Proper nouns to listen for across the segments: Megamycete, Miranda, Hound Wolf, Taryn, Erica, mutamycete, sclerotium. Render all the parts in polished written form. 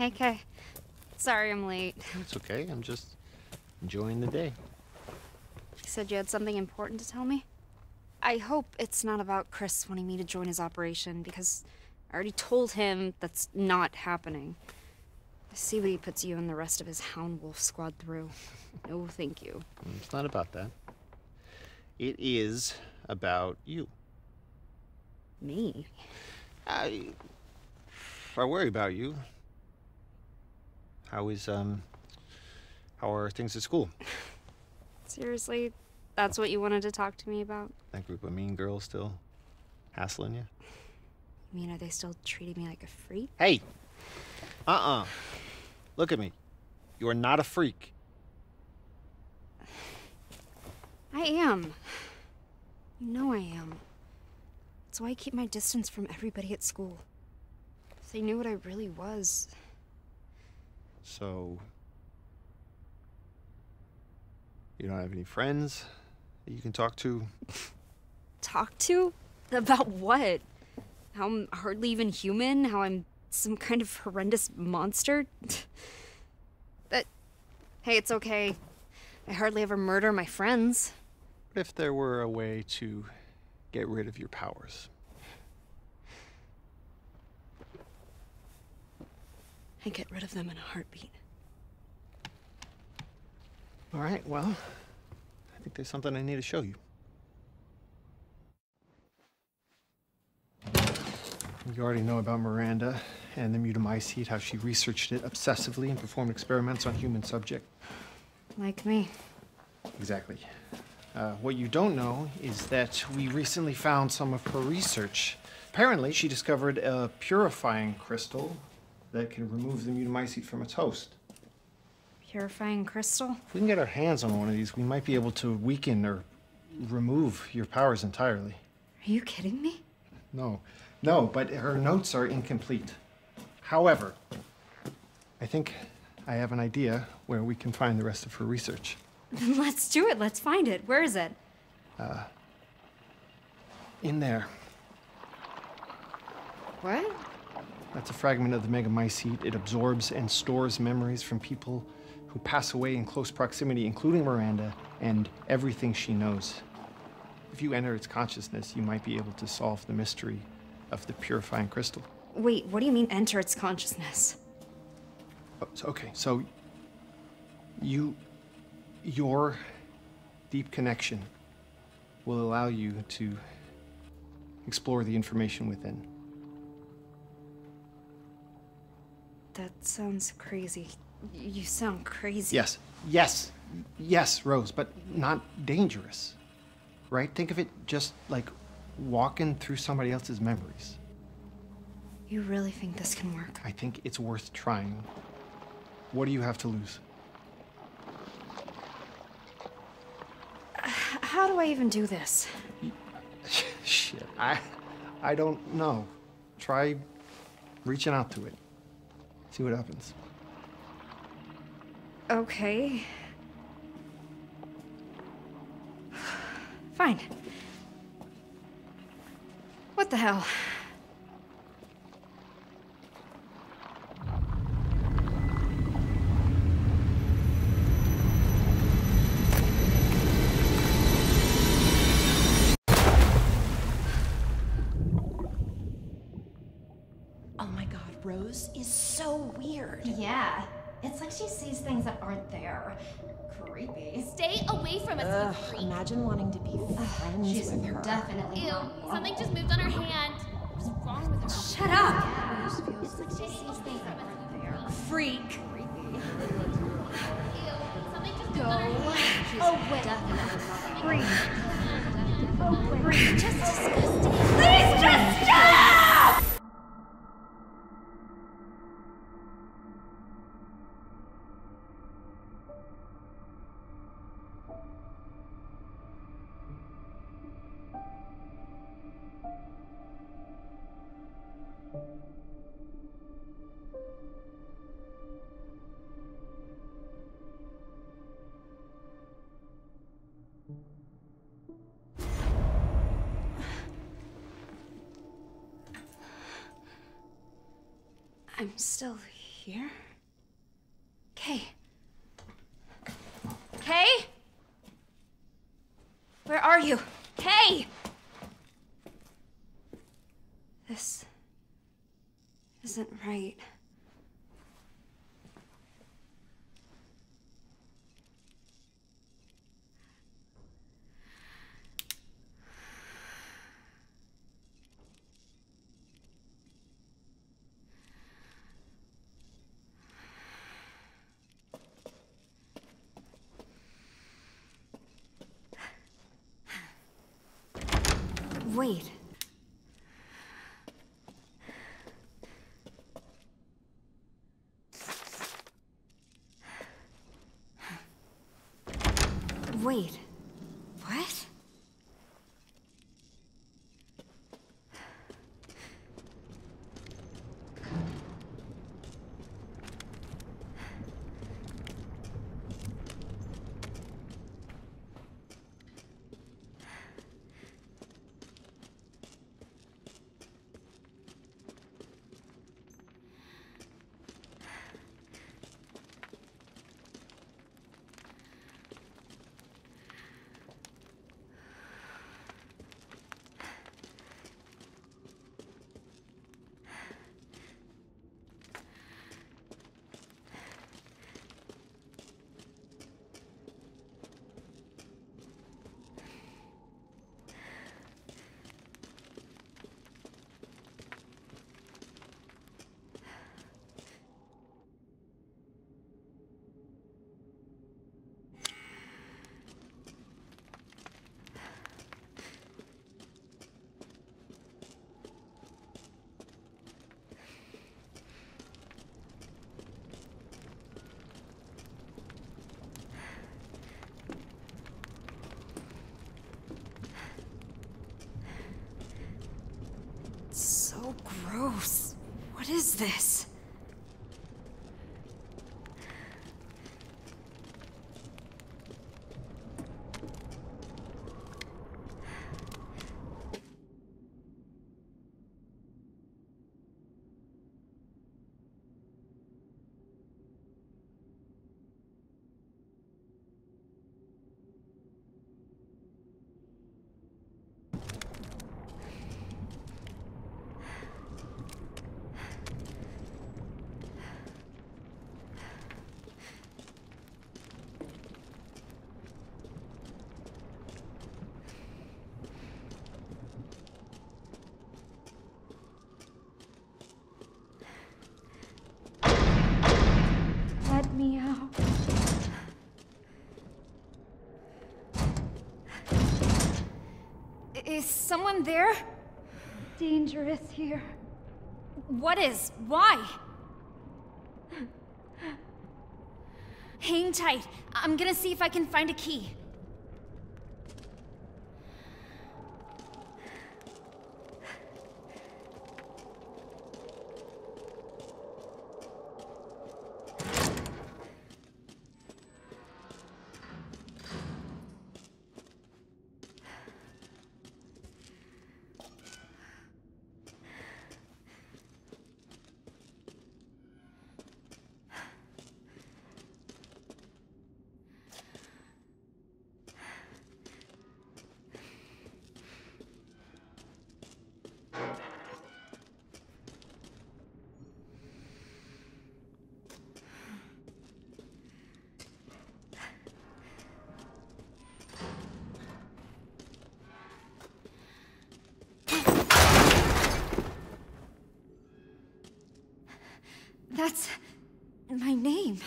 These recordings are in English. Okay. Sorry I'm late. It's okay. I'm just enjoying the day. You said you had something important to tell me? I hope it's not about Chris wanting me to join his operation, because I already told him that's not happening. I see what he puts you and the rest of his Hound Wolf squad through. No, thank you. It's not about that. It is about you. Me? I worry about you. How are things at school? Seriously? That's what you wanted to talk to me about? That group of mean girls still hassling you? You mean, are they still treating me like a freak? Hey! Look at me. You are not a freak. I am. You know I am. That's why I keep my distance from everybody at school. If they knew what I really was... So... You don't have any friends that you can talk to? Talk to? About what? How I'm hardly even human? How I'm some kind of horrendous monster? But, hey, it's okay. I hardly ever murder my friends. What if there were a way to get rid of your powers? I'd get rid of them in a heartbeat. All right, well, I think there's something I need to show you. You already know about Miranda and the mutamycete, how she researched it obsessively and performed experiments on human subjects. Like me. Exactly. What you don't know is that we recently found some of her research. Apparently, she discovered a purifying crystal that can remove the mutamycete from its host. Purifying crystal? If we can get our hands on one of these, we might be able to weaken or remove your powers entirely. Are you kidding me? No. No, but her notes are incomplete. However, I think I have an idea where we can find the rest of her research. Let's do it. Let's find it. Where is it? In there. What? That's a fragment of the Megamycete. It absorbs and stores memories from people who pass away in close proximity, including Miranda, and everything she knows. If you enter its consciousness, you might be able to solve the mystery of the purifying crystal. Wait, what do you mean, enter its consciousness? Oh, okay, so your deep connection will allow you to explore the information within. That sounds crazy. You sound crazy. Yes, yes, yes, Rose, but not dangerous, right? Think of it just like walking through somebody else's memories. You really think this can work? I think it's worth trying. What do you have to lose? How do I even do this? Shit, I don't know. Try reaching out to it. See what happens. Okay. Fine. What the hell? Oh my God, Rose is so weird. Yeah. It's like she sees things that aren't there. Creepy. Stay away from us, you freak. Imagine wanting to be friends with her. Definitely. Ew, something just moved on her hand. What's wrong with her? Shut up! Yeah. It's like she sees things that aren't there. Freak. Creepy. Ew, something just moved on her hand. She's definitely freak. Freak. Just disgusting. Please just stop! I'm still here. Kay. Kay? Where are you? Kay! This isn't right. Wait. Wait. What? Gross. What is this? Is someone there? Dangerous here. What is? Why? Hang tight. I'm gonna see if I can find a key. That's my name.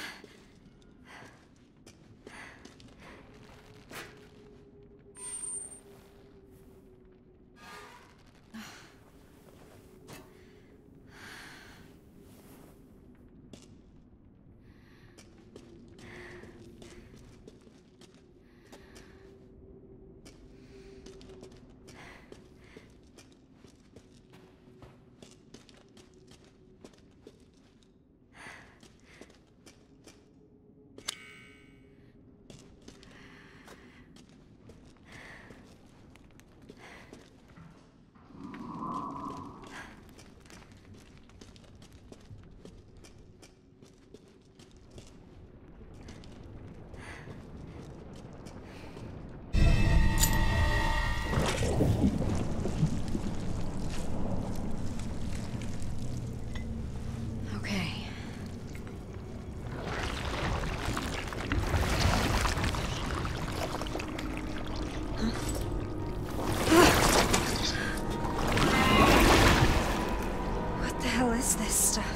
What the hell is this stuff?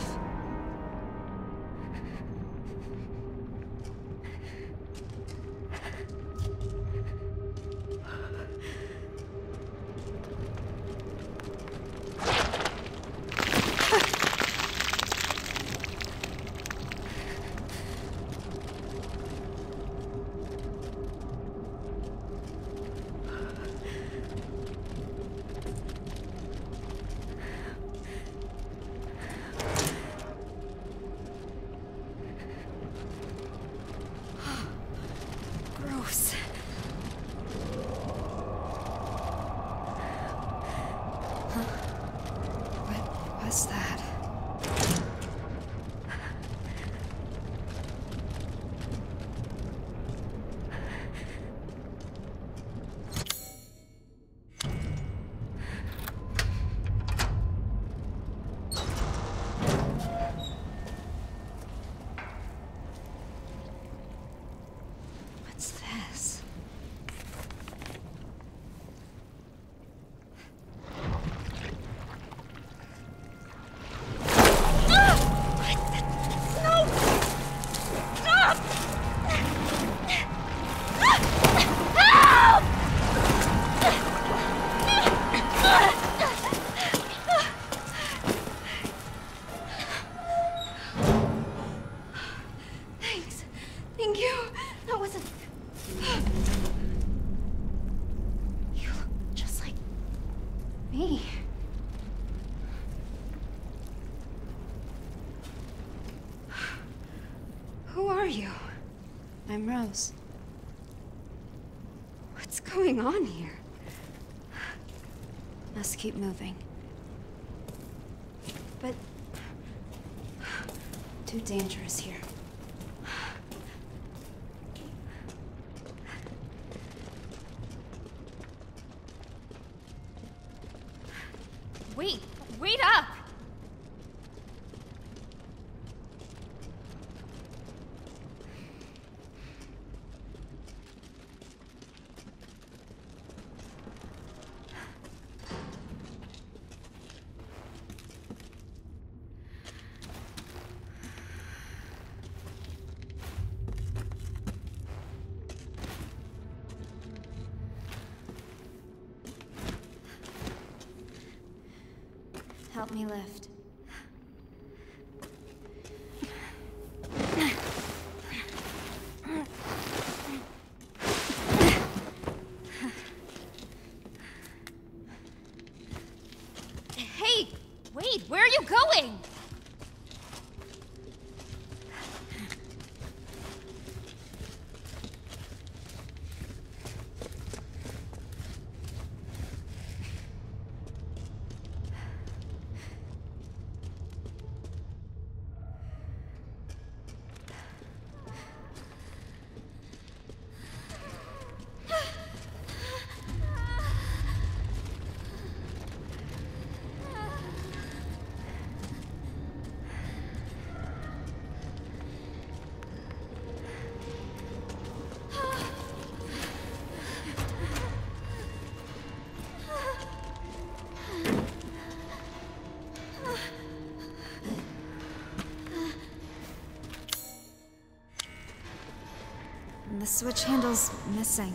I'm Rose. What's going on here? Must keep moving. But... too dangerous here. Wait up! Help me lift. Hey, wait, where are you going? The switch handle's missing.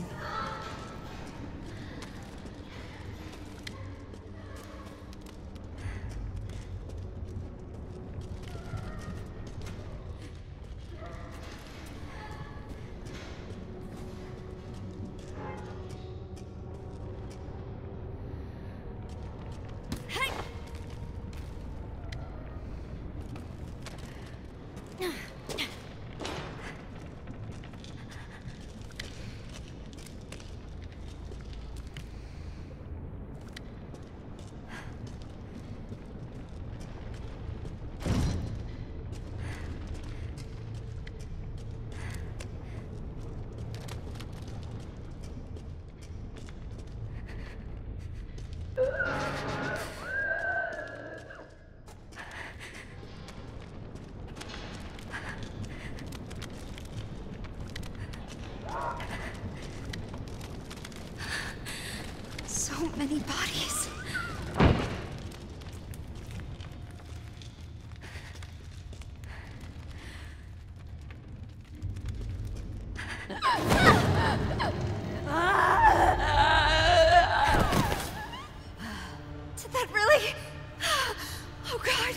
So many bodies. Did that really? Oh, God.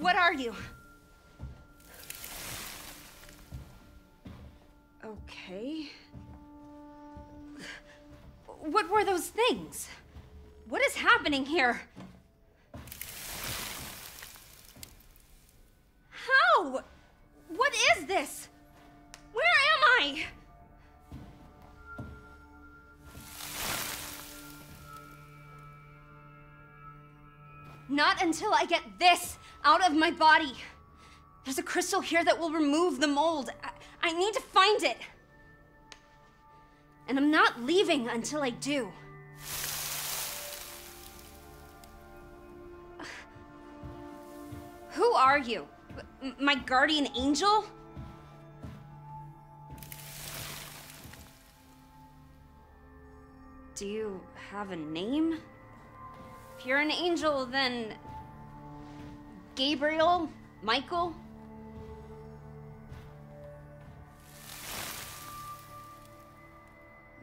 What are you? Okay. What were those things? What is happening here? How? What is this? Where am I? Not until I get this out of my body. There's a crystal here that will remove the mold. I need to find it. And I'm not leaving until I do. Who are you? My guardian angel? Do you have a name? If you're an angel, then Gabriel, Michael.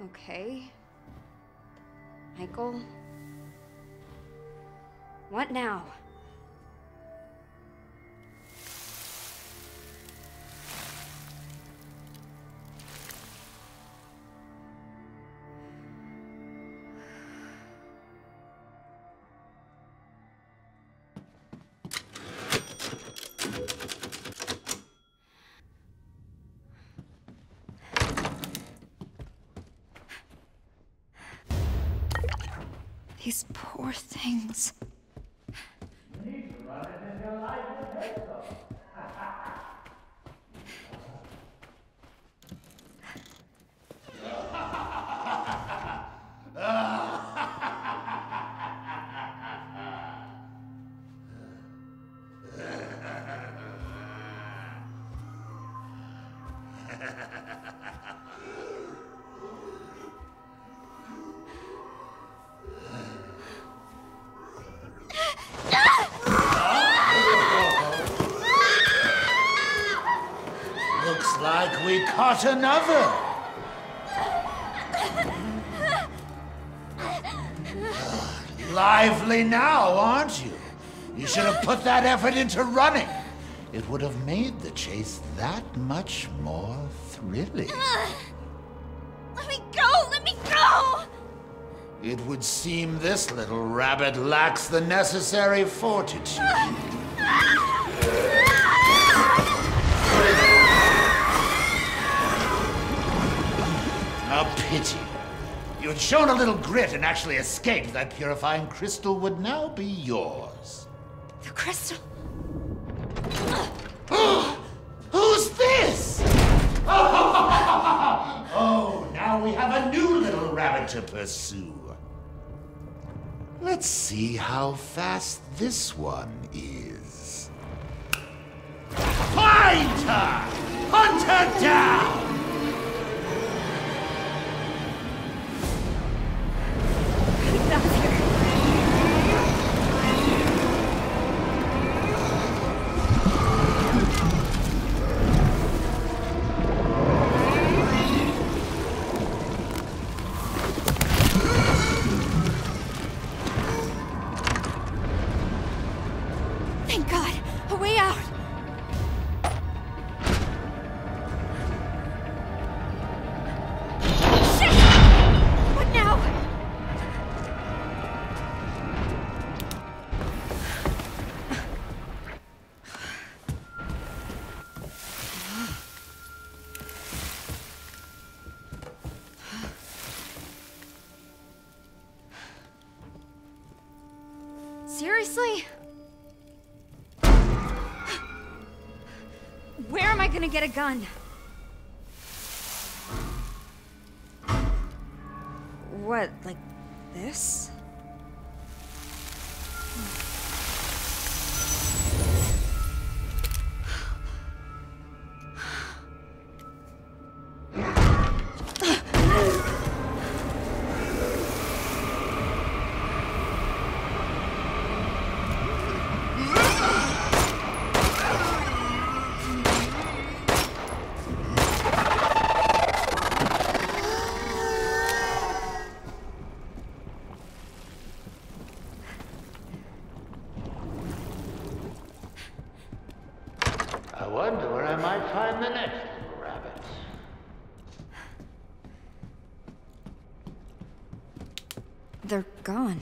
Okay. Michael. What now? These poor things. Caught another! Lively now, aren't you? You should have put that effort into running. It would have made the chase that much more thrilling. Let me go! Let me go! It would seem this little rabbit lacks the necessary fortitude. A pity. You had shown a little grit and actually escaped. That purifying crystal would now be yours. The crystal? Who's this? Oh, now we have a new little rabbit to pursue. Let's see how fast this one is. Find her! Hunt her down! Seriously? Where am I gonna get a gun? What, like this? They're gone.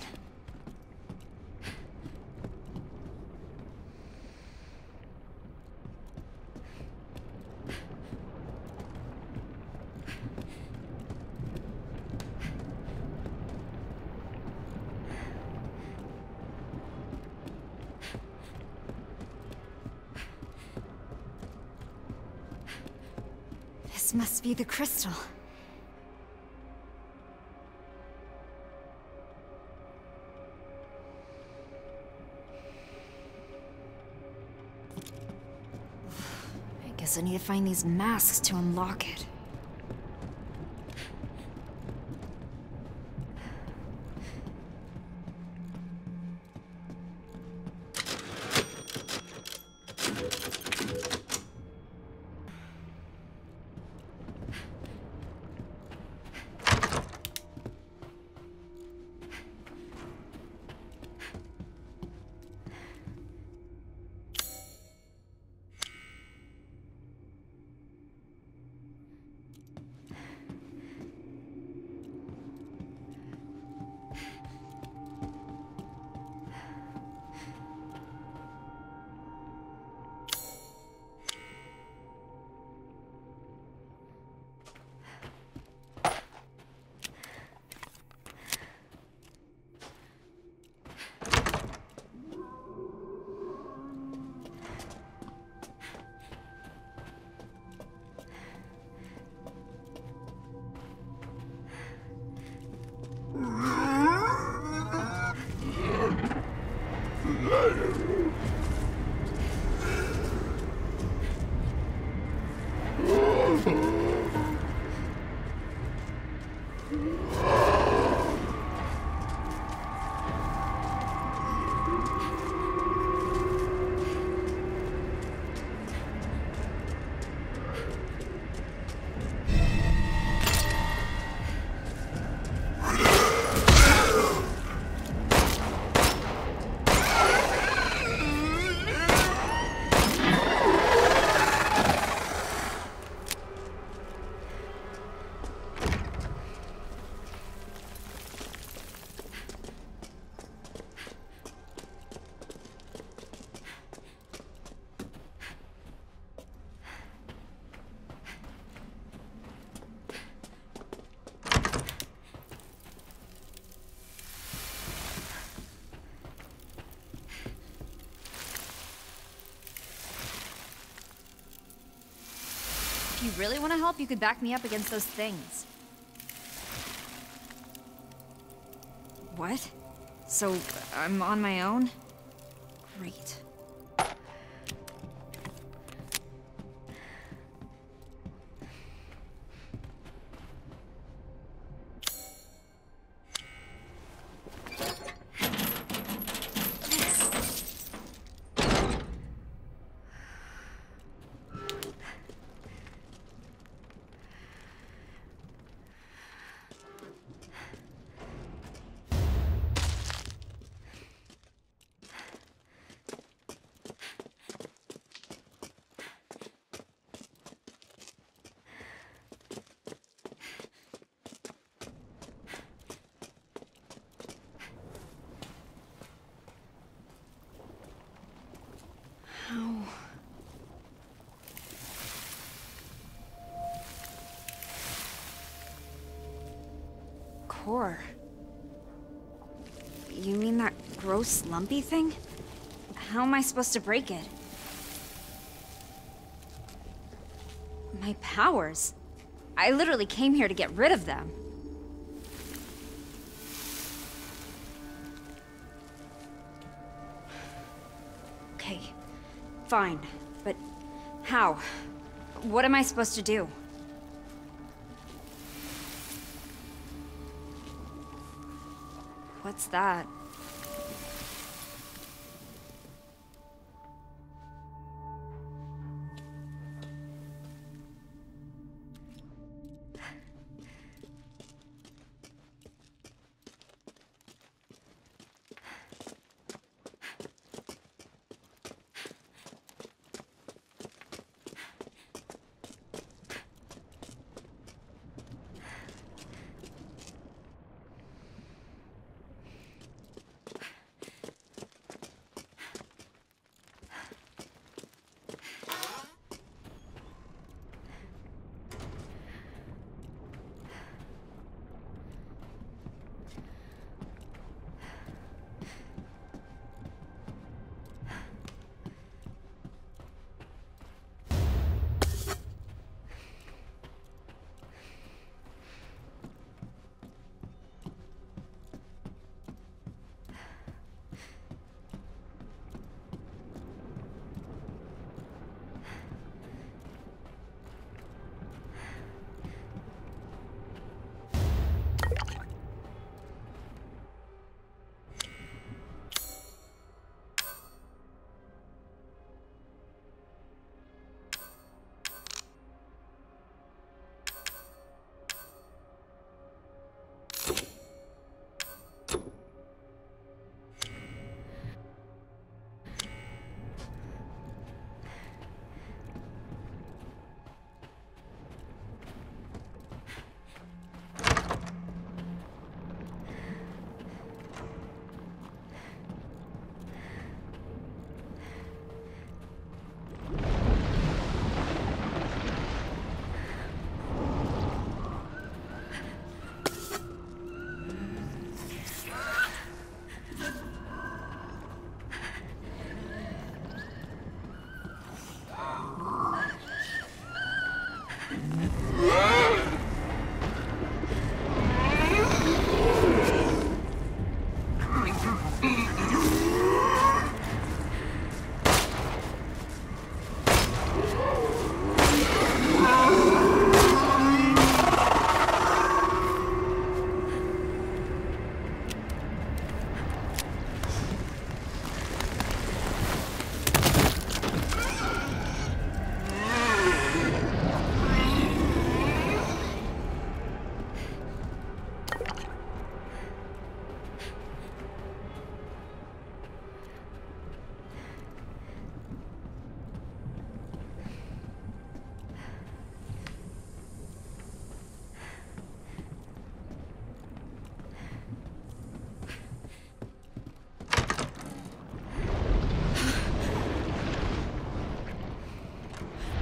This must be the crystal. I need to find these masks to unlock it. really want to help, you could back me up against those things. What? So, I'm on my own? Great. Core. You mean that gross, lumpy thing? How am I supposed to break it? My powers. I literally came here to get rid of them. Okay, fine. But how? What am I supposed to do? What's that?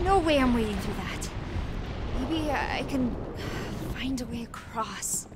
No way I'm wading through that. Maybe I can find a way across.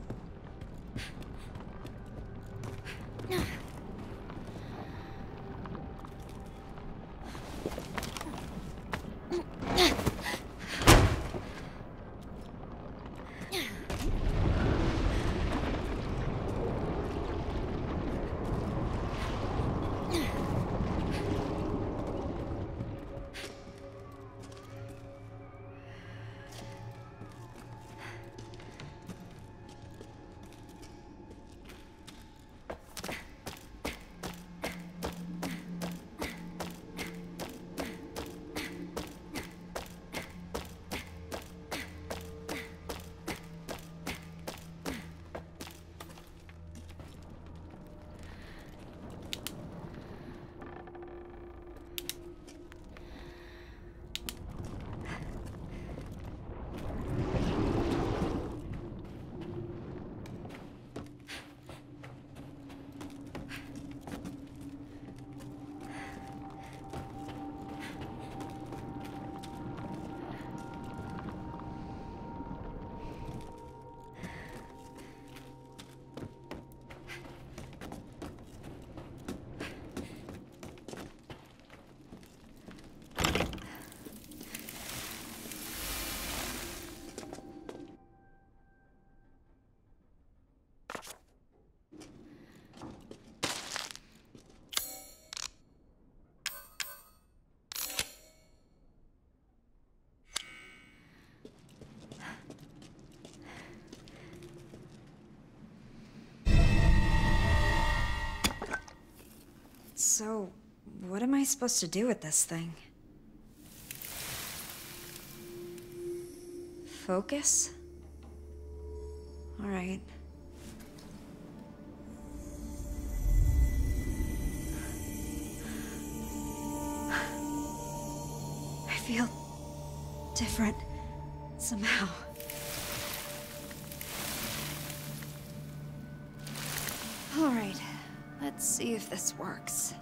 So, what am I supposed to do with this thing? Focus? All right. I feel different somehow. All right, let's see if this works.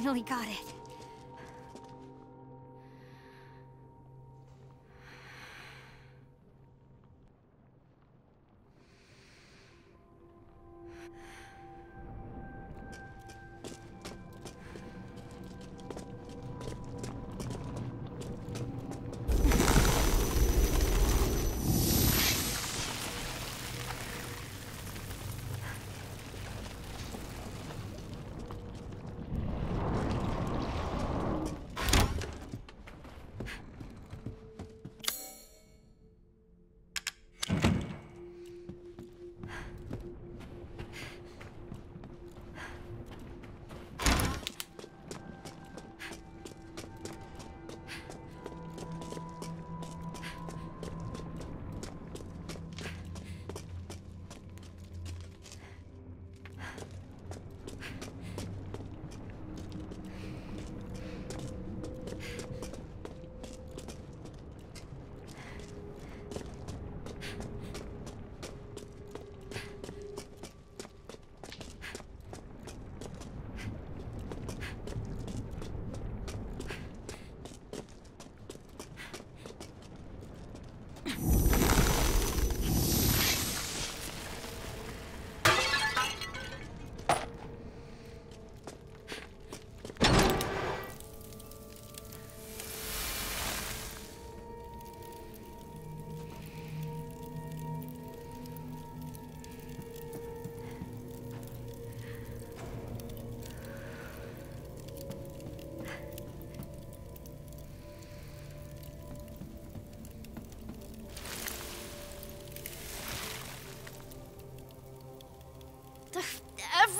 finally got it.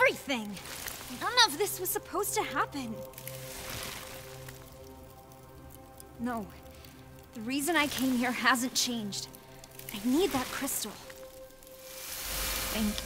Everything! None of this was supposed to happen. No. The reason I came here hasn't changed. I need that crystal. Thank you.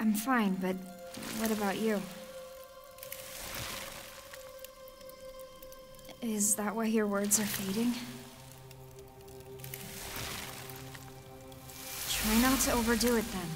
I'm fine, but what about you? Is that why your words are fading? Try not to overdo it then.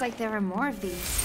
Like there are more of these.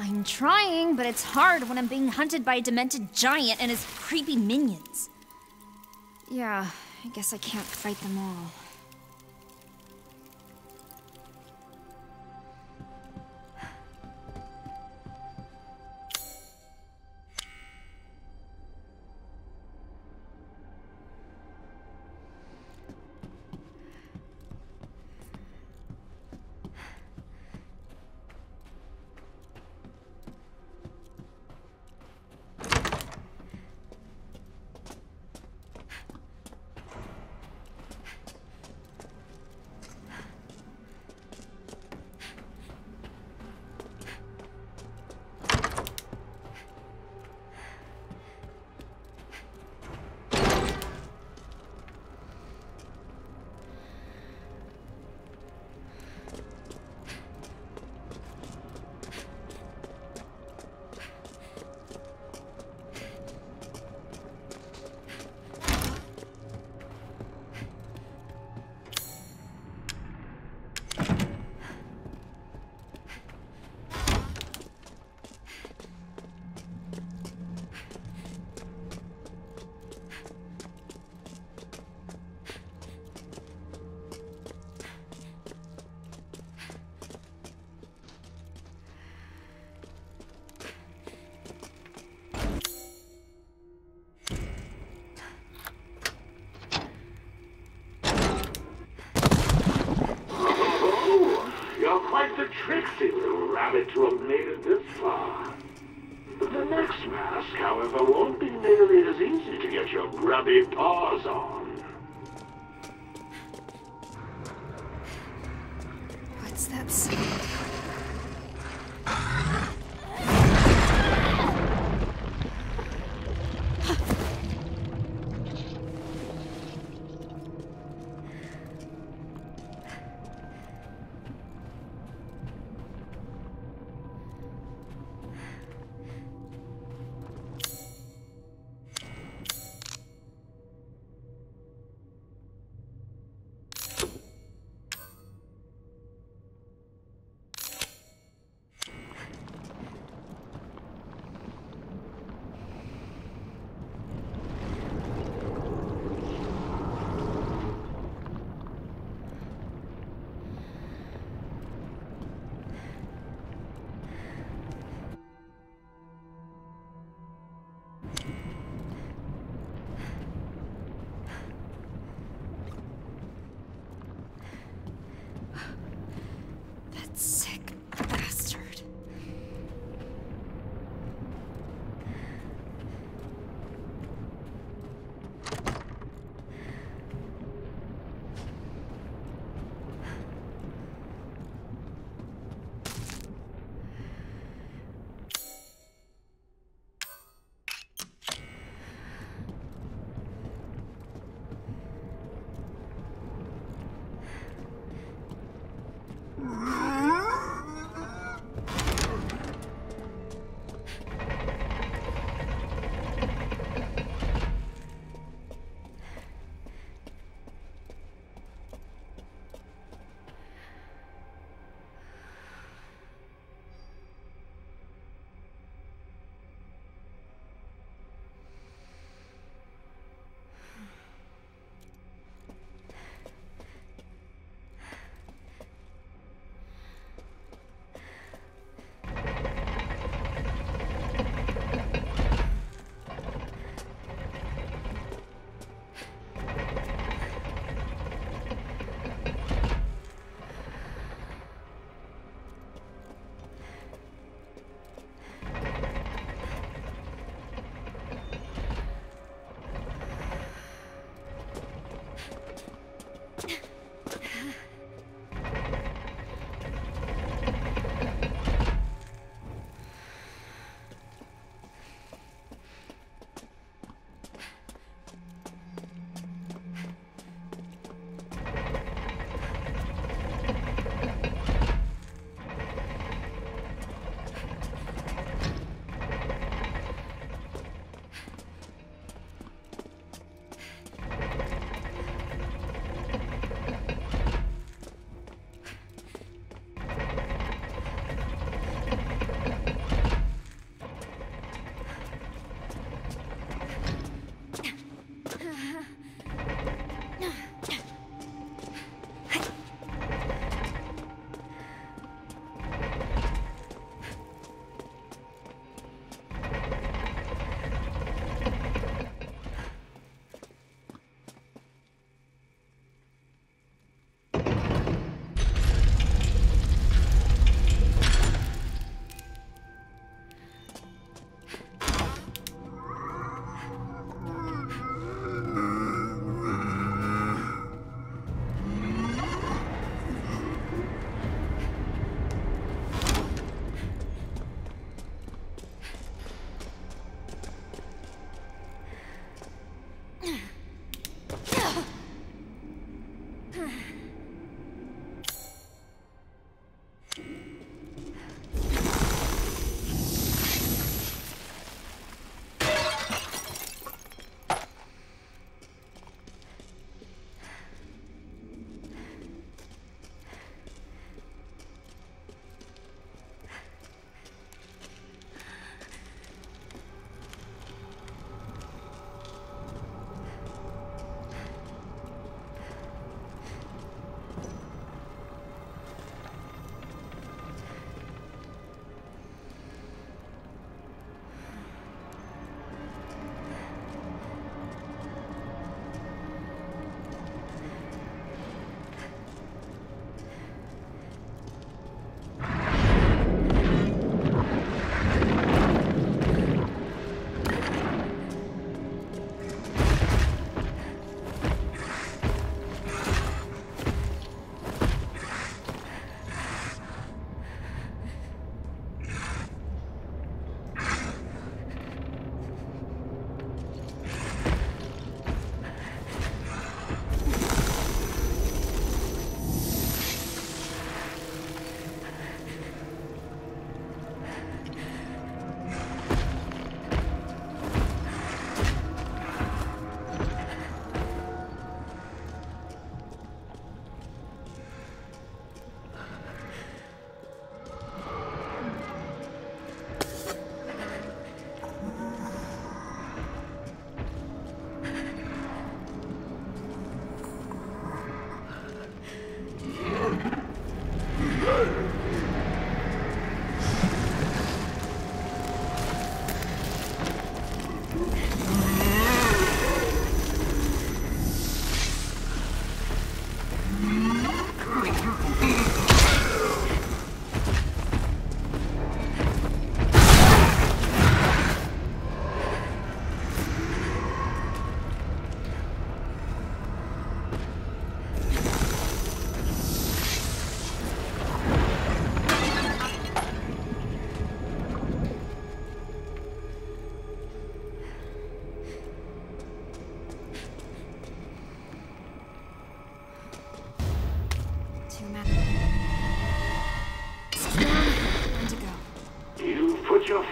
I'm trying, but it's hard when I'm being hunted by a demented giant and his creepy minions. Yeah, I guess I can't fight them all.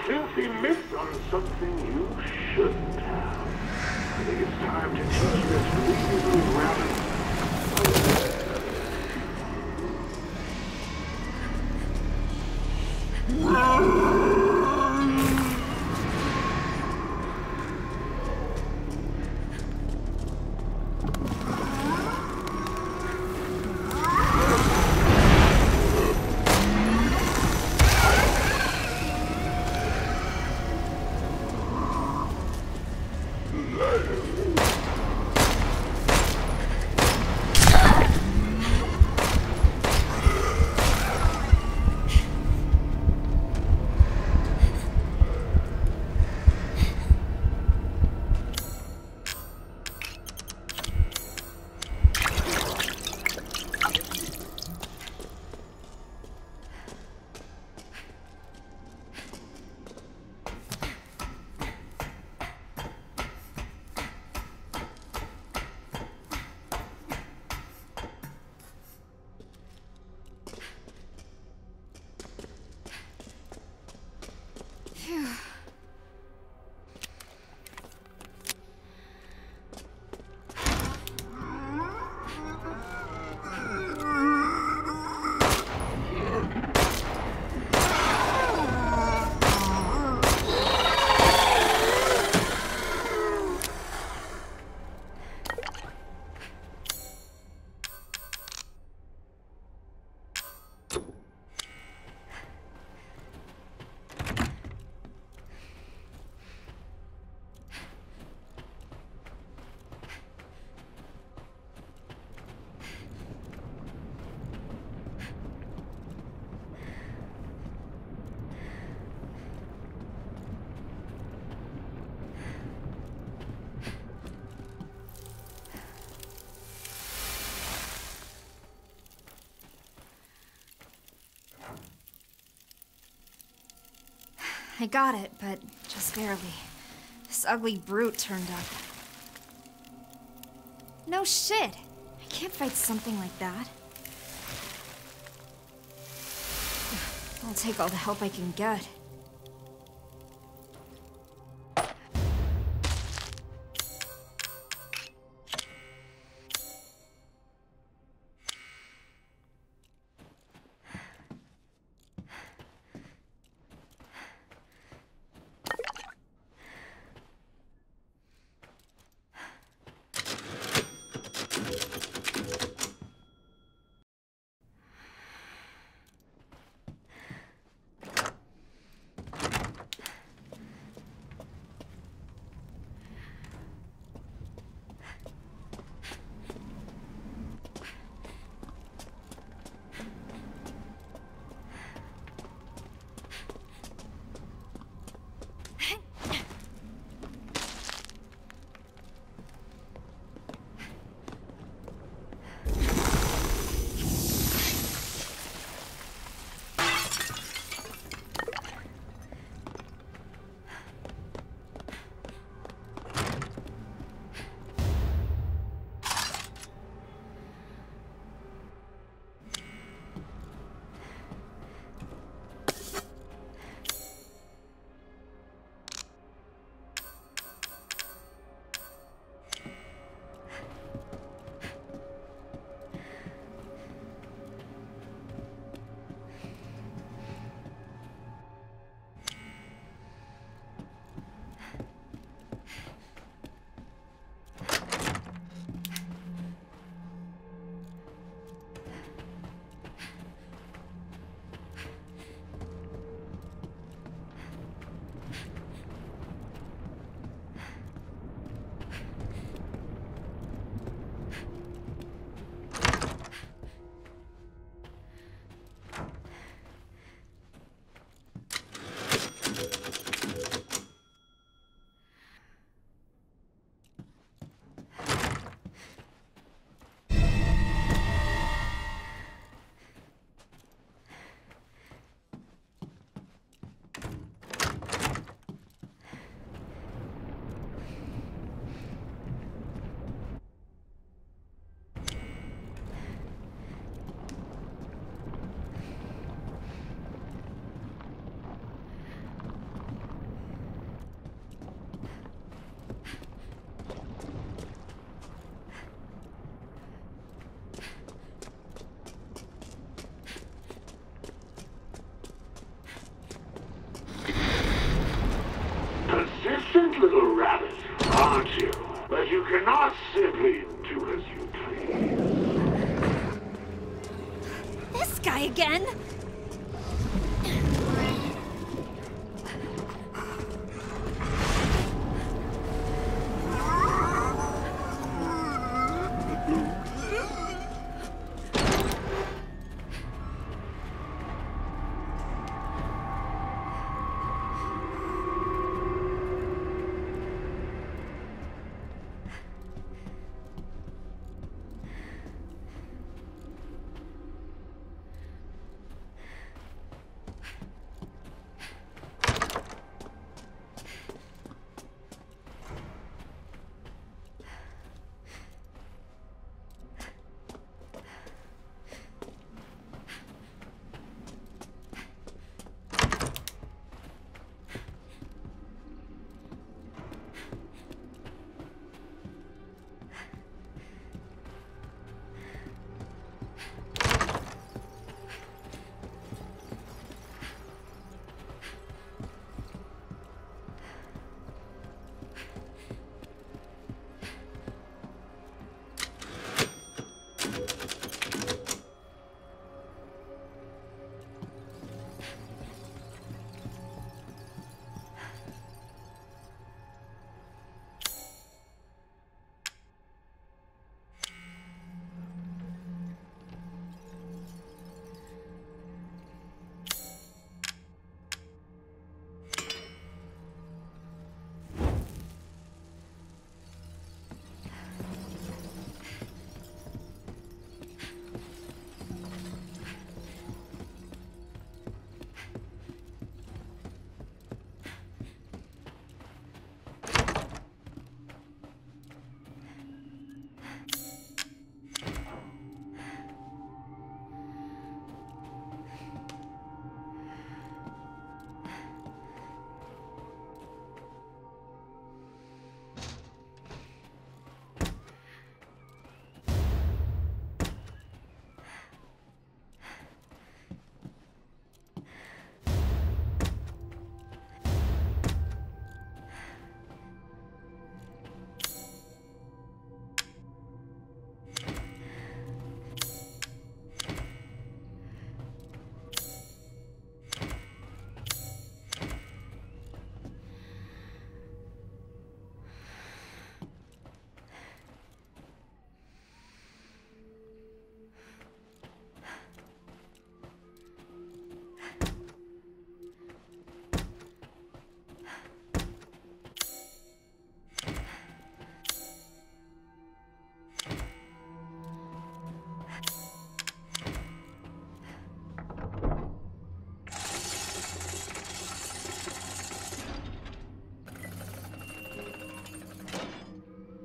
filthy myth on something you shouldn't have. I think it's time to teach this weedy little rabbit. I got it, but just barely. This ugly brute turned up. No shit! I can't fight something like that. I'll take all the help I can get. guy again?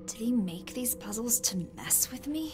Did they make these puzzles to mess with me?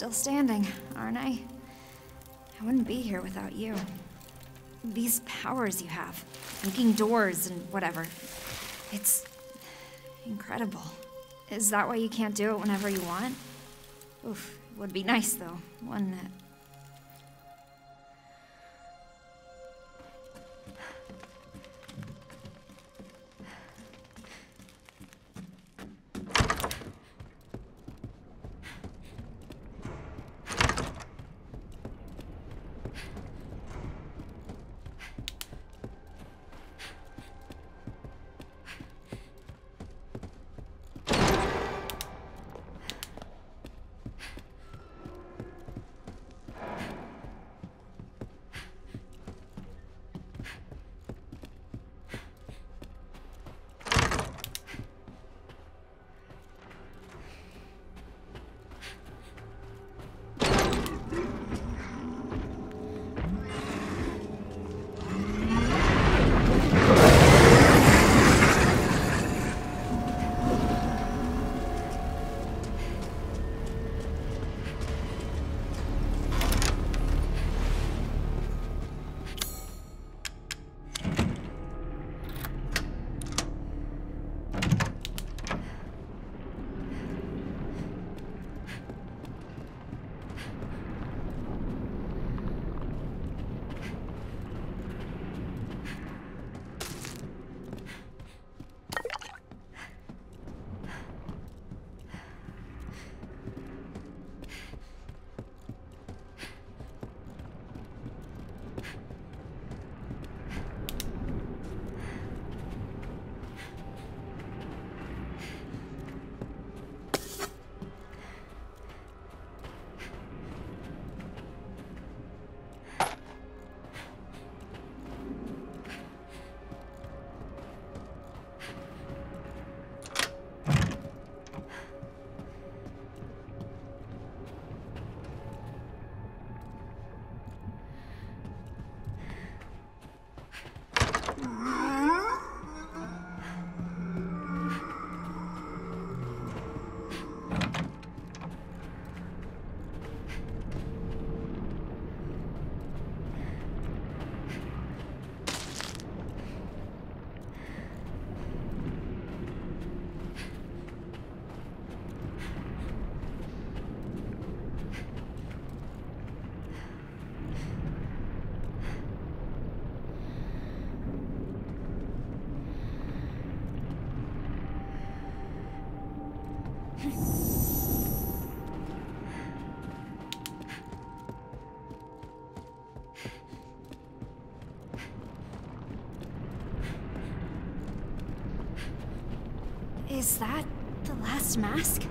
still standing, aren't I? I wouldn't be here without you. These powers you have, making doors and whatever, it's incredible. Is that why you can't do it whenever you want? Oof, it would be nice though, wouldn't it? Is that the last mask?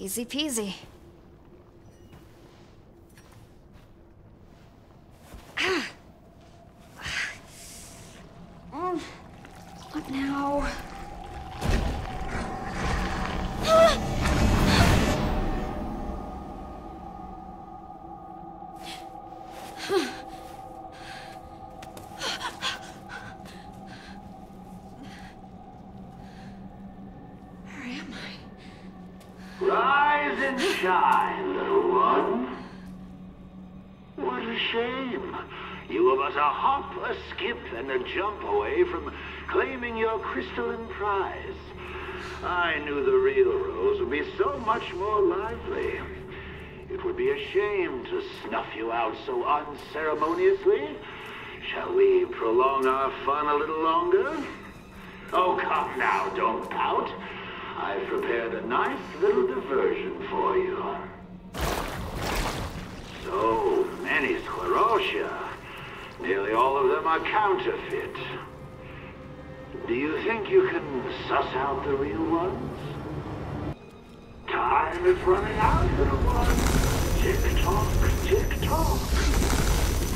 Easy peasy. What now? Rise and shine, little one. What a shame. You were but a hop, a skip, and a jump away from claiming your crystalline prize. I knew the real Rose would be so much more lively. It would be a shame to snuff you out so unceremoniously. Shall we prolong our fun a little longer? Oh, come now, don't pout. I've prepared a nice little diversion for you. So many sclerotia. Nearly all of them are counterfeit. Do you think you can suss out the real ones? Time is running out, little one. Tick-tock, tick-tock.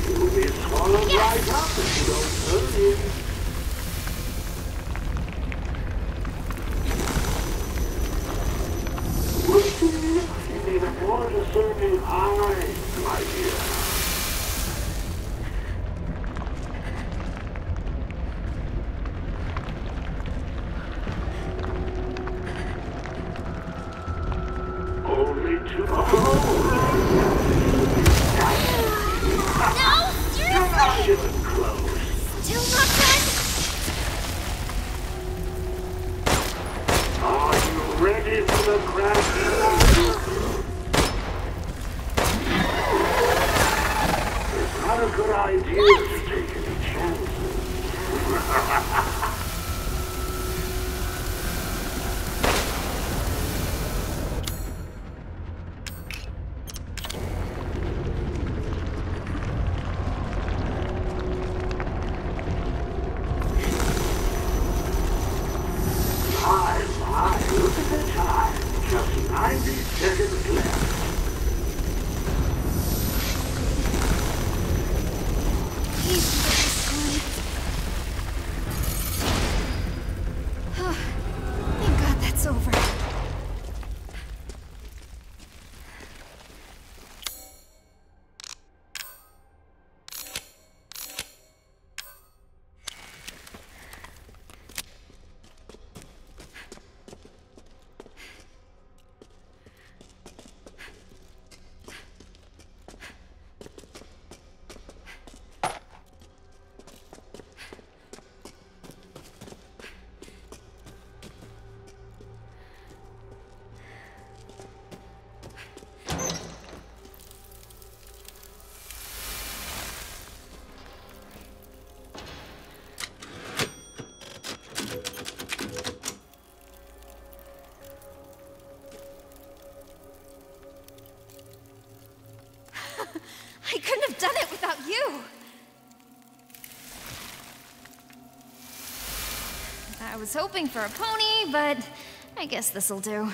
You'll be swallowed right up if you don't hurry it. You need a more discerning eye, my dear. Only tomorrow. No, seriously! Still not done? Are you ready for the crash? Not a good idea to take any chances. My, look at the time. Just 90 seconds left. I was hoping for a pony, but I guess this'll do.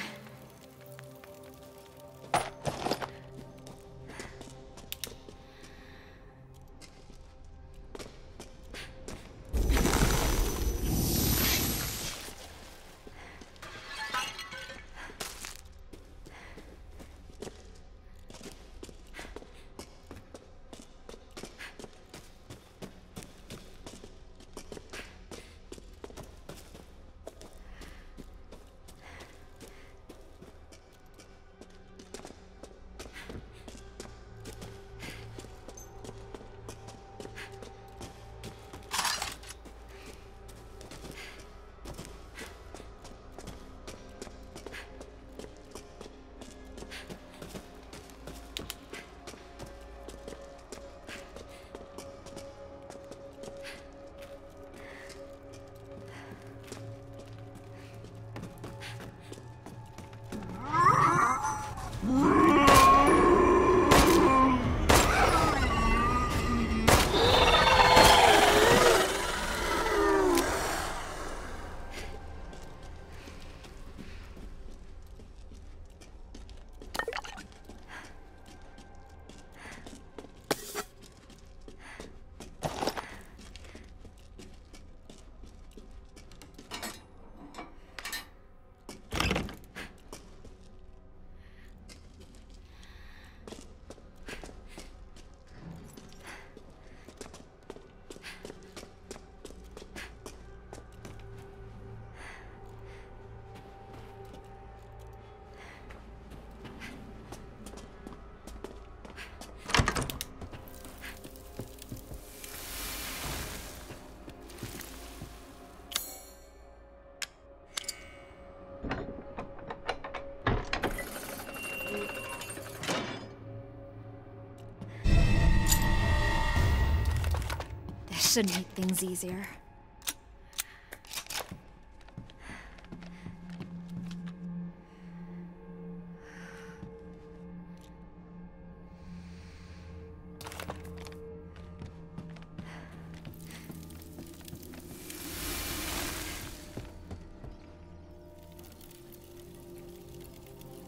should make things easier.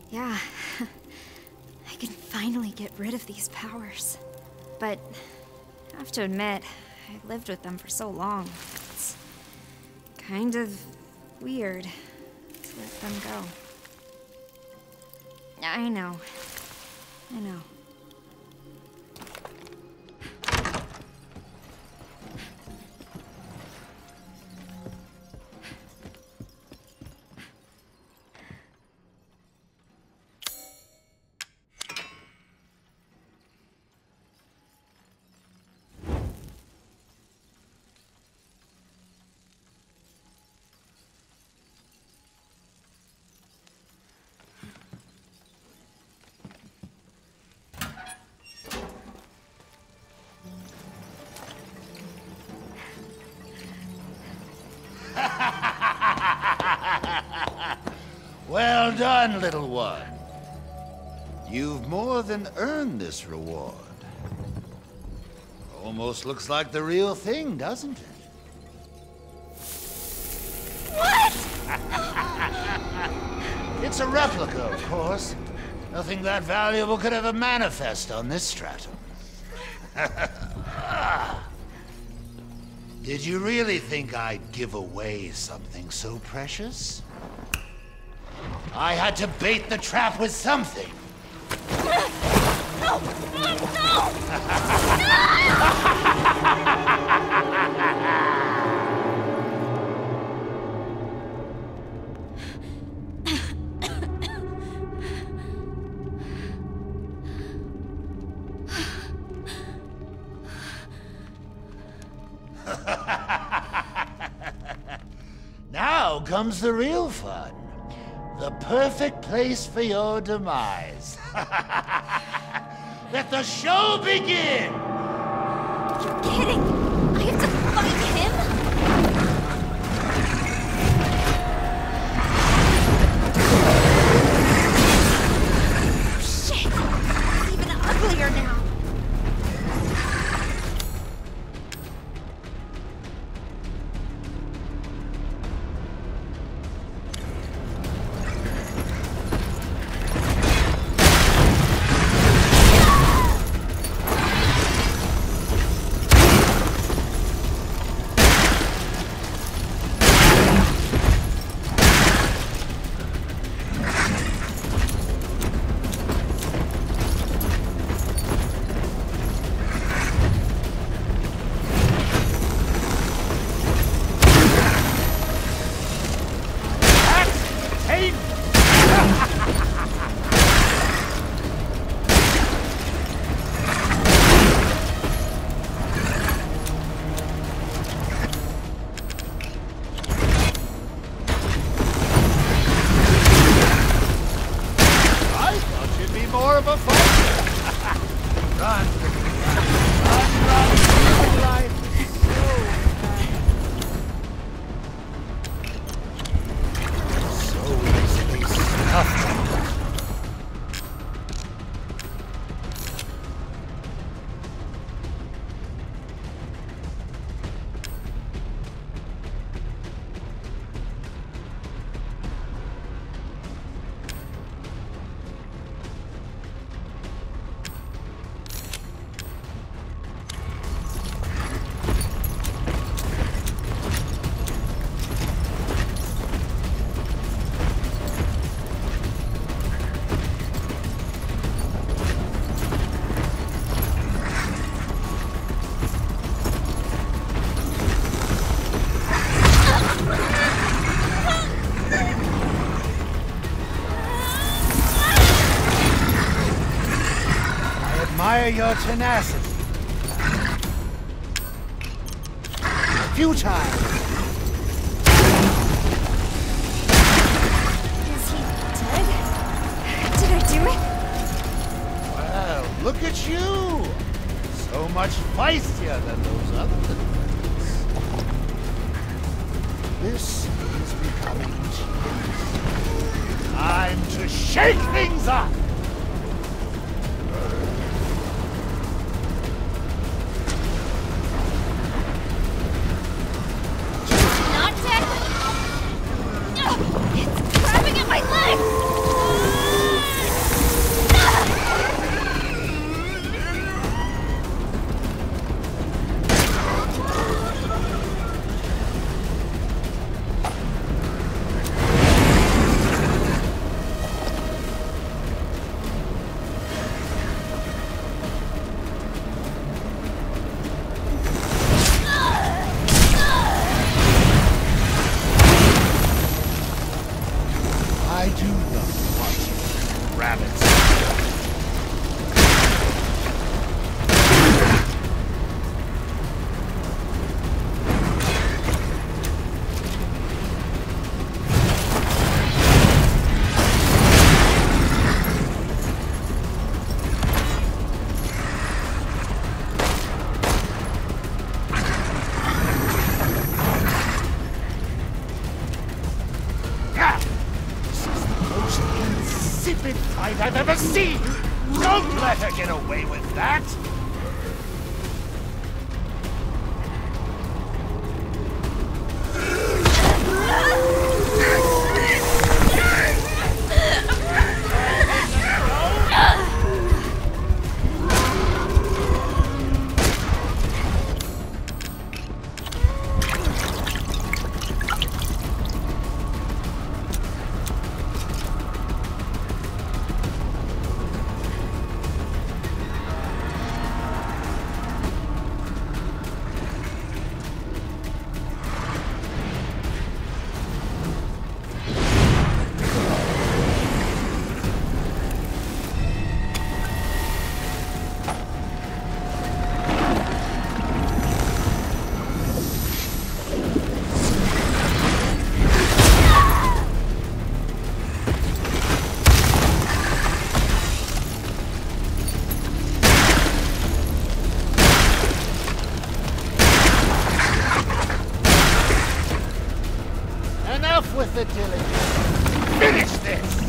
Yeah, I can finally get rid of these powers. But I have to admit, I lived with them for so long. It's kind of weird to let them go. I know. Well done, little one. You've more than earned this reward. Almost looks like the real thing, doesn't it? What? It's a replica, of course. Nothing that valuable could ever manifest on this stratum. Did you really think I'd give away something so precious? I had to bait the trap with something. No! Now comes the real fun. The perfect place for your demise. Let the show begin! You're kidding! I have to fight him? Shit! It's even uglier now! Your tenacity. Futile. Is he dead? Did I do it? Well, look at you. So much feistier than those others. This is becoming tedious. Time to shake things up! I've ever seen! Don't let her get away with that! Finish this!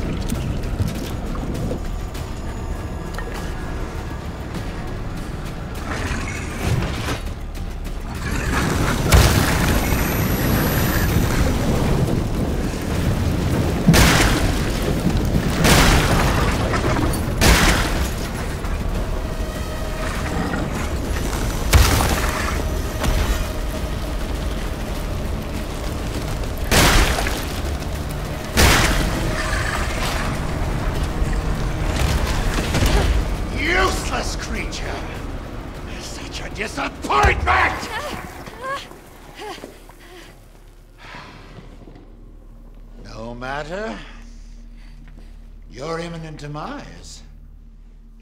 Your imminent demise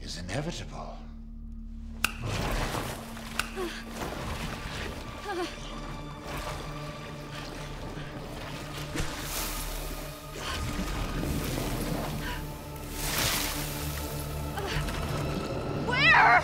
is inevitable. Where?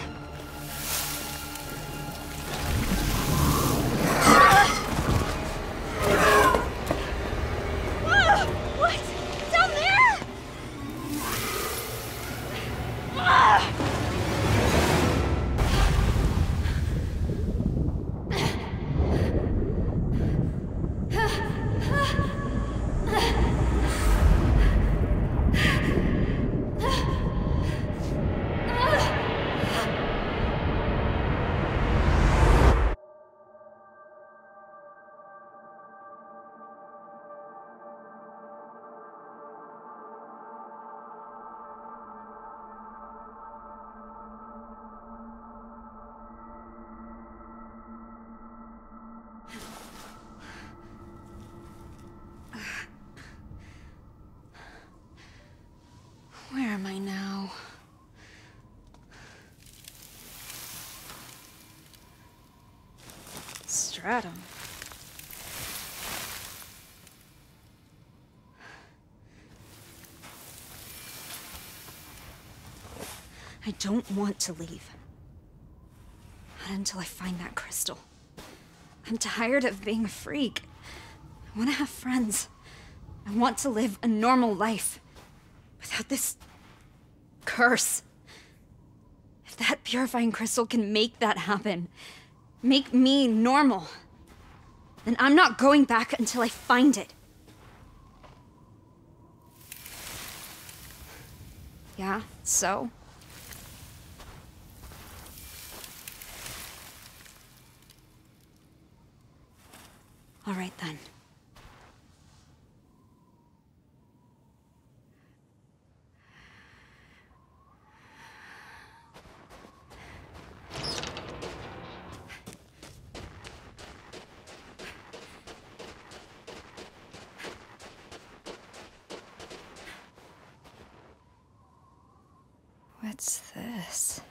Adam. I don't want to leave. Not until I find that crystal. I'm tired of being a freak. I want to have friends. I want to live a normal life without this curse. If that purifying crystal can make that happen, make me normal, then I'm not going back until I find it. Yeah, so? All right, then. What's this?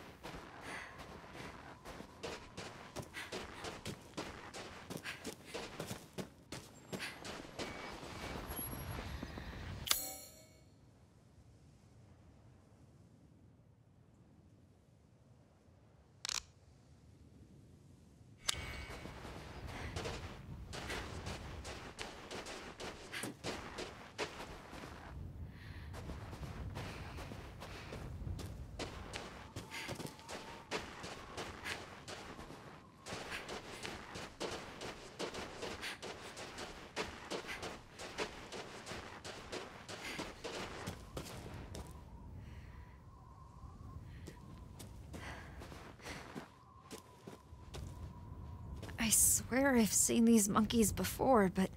I swear I've seen these monkeys before, but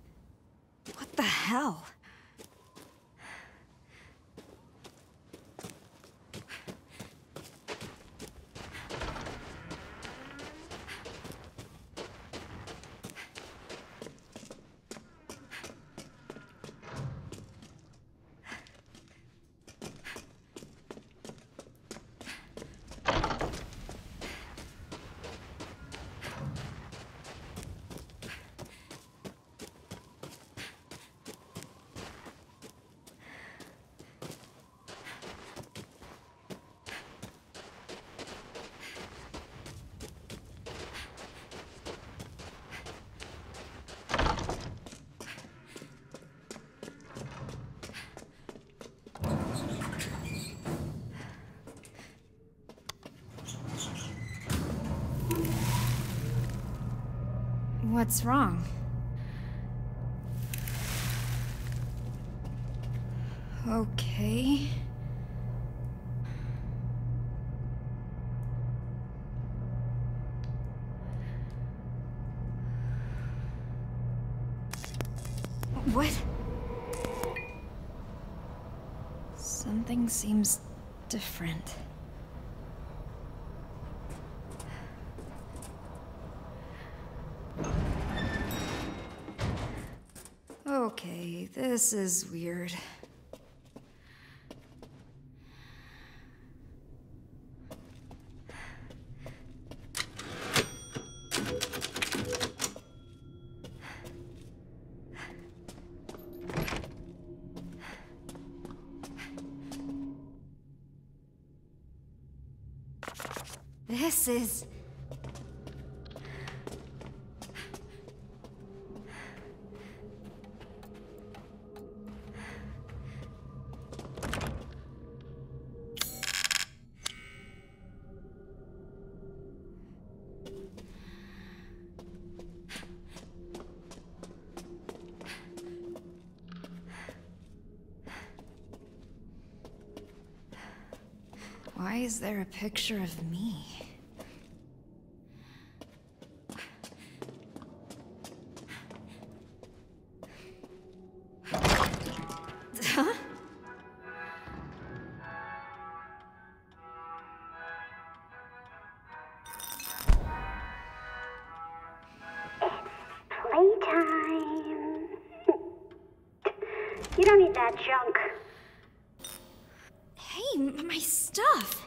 what the hell? What's wrong? Okay. What? Something seems different. Okay, this is weird. This is... Why is there a picture of me? Huh? It's playtime. You don't need that junk. My stuff.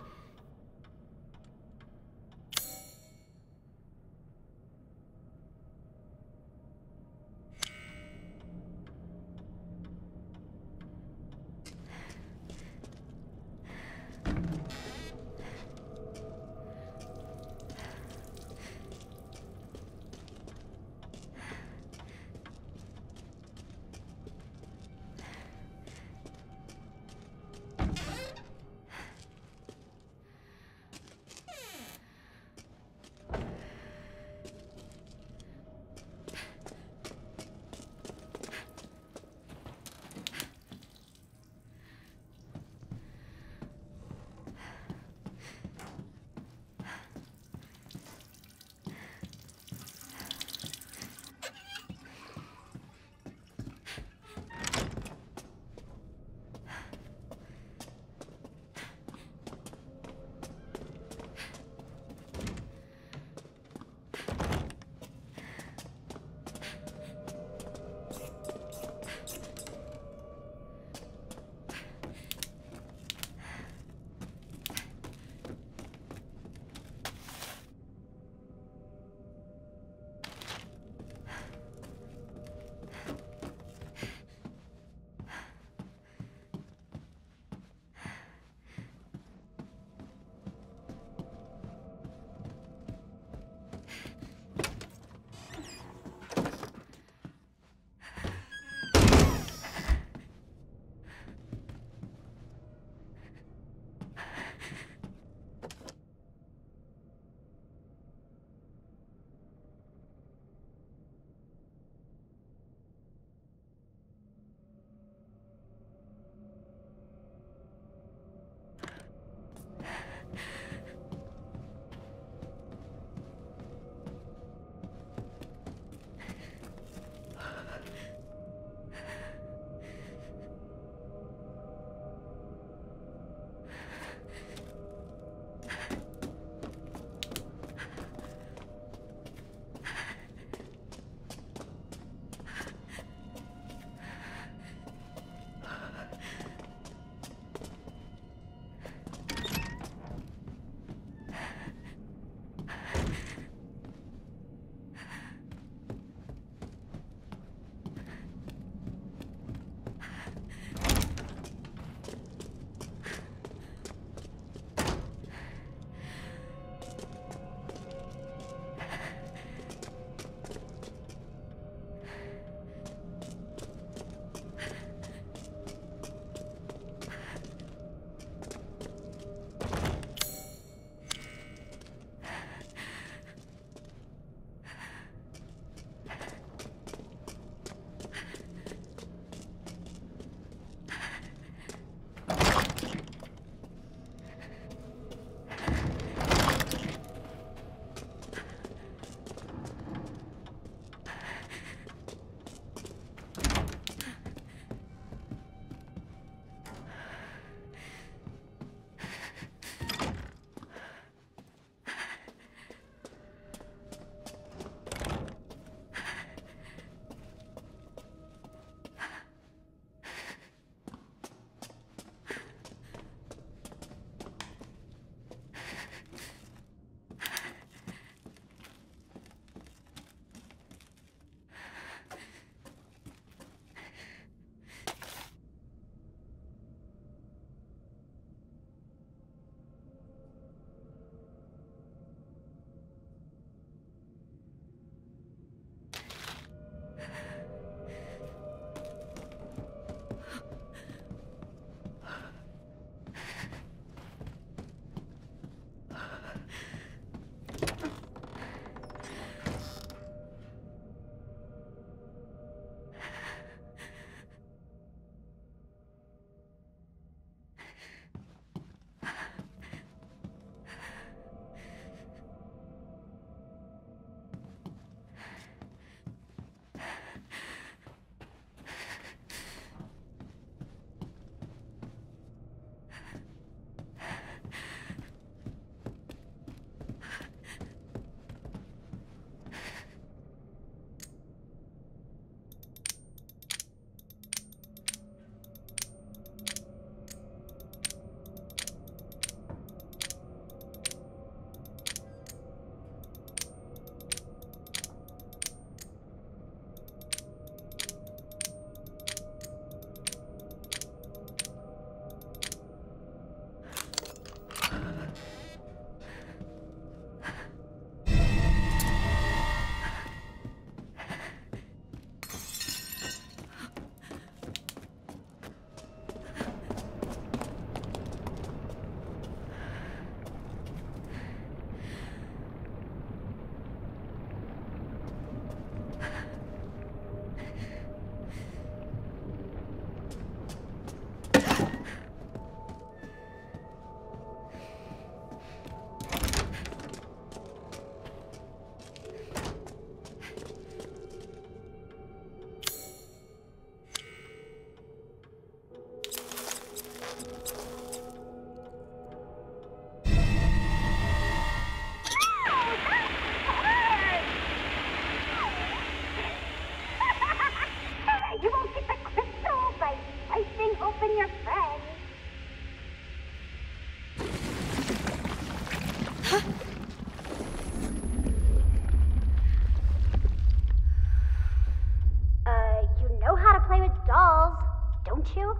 don't you?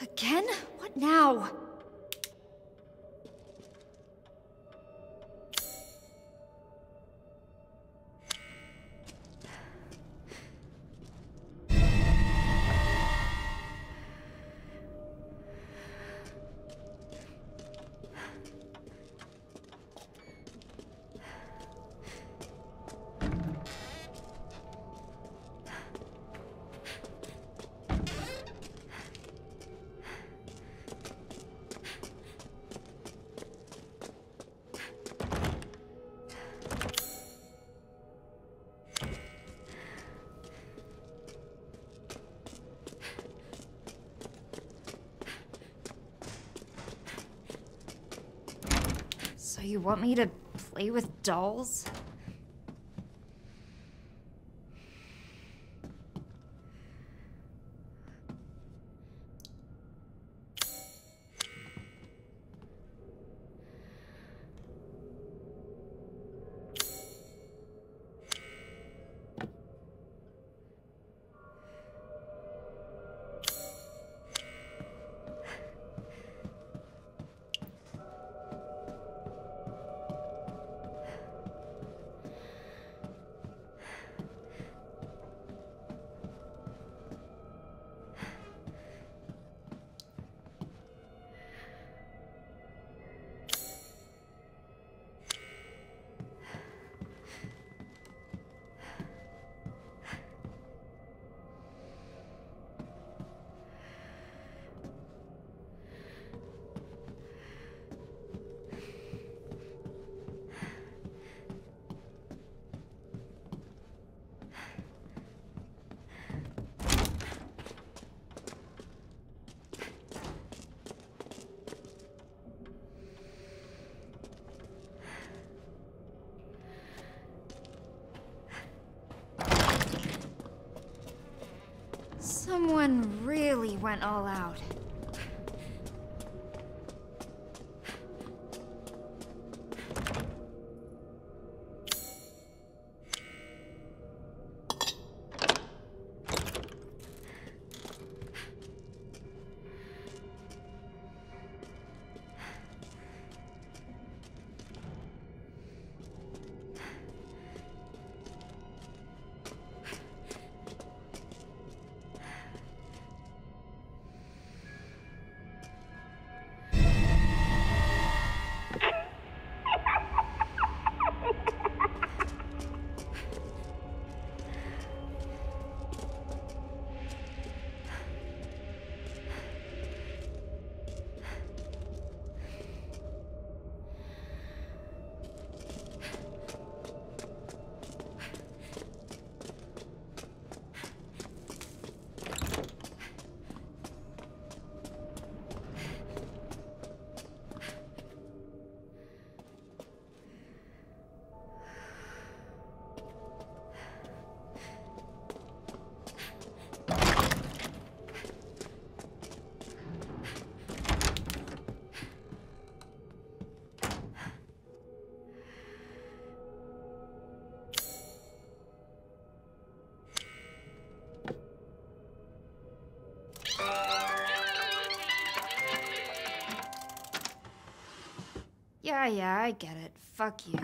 Again? What now? So you want me to play with dolls? Someone really went all out. Yeah, I get it. Fuck you.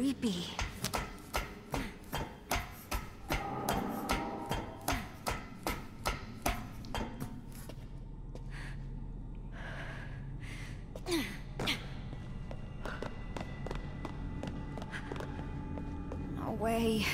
creepy. No way.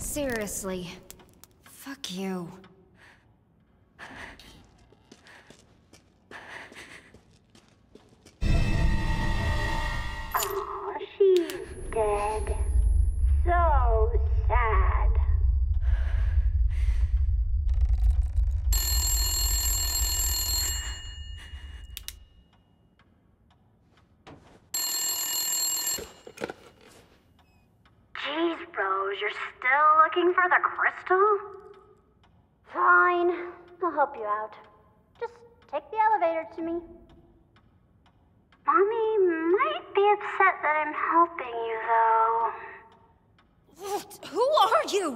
Seriously, fuck you. Oh, she's dead. So sad. Jeez, bros, you're still looking for the crystal? Fine, I'll help you out. Just take the elevator to me. Mommy might be upset that I'm helping you, though. Who are you?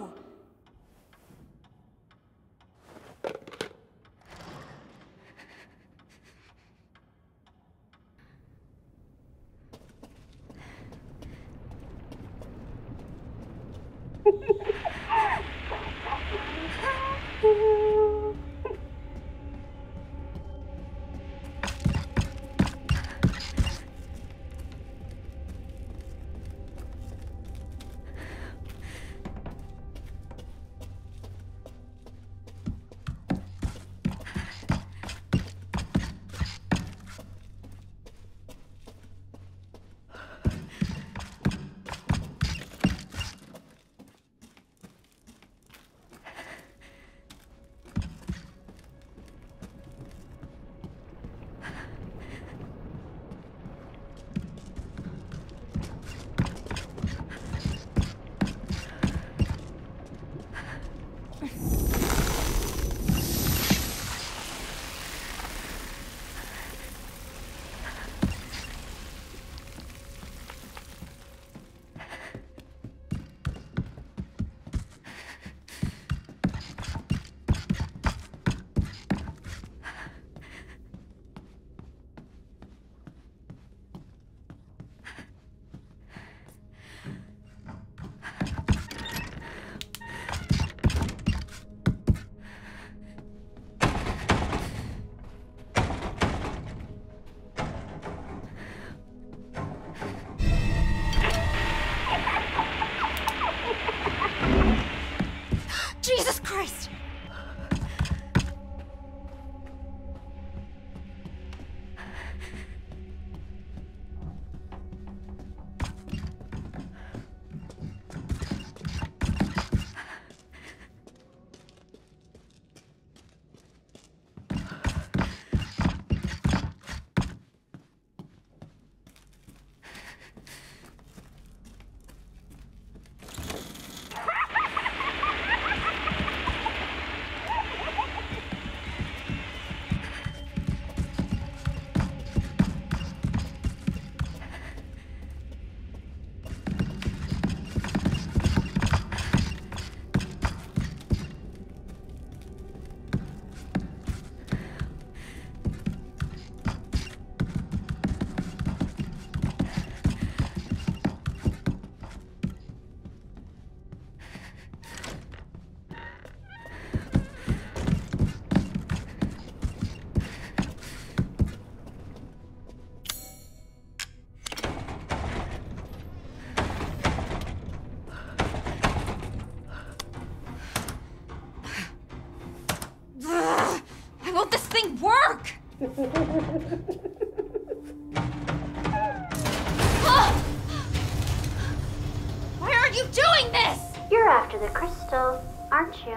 Why are you doing this? You're after the crystal, aren't you?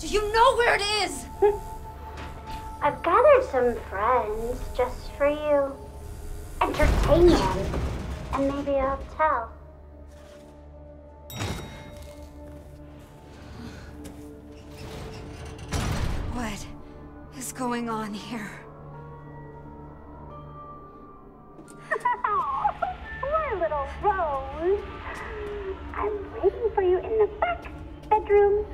Do you know where it is? I've gathered some friends just for you. Entertain them, and maybe I'll tell. What is going on here? Rose, I'm waiting for you in the back bedroom. You.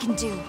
Can do.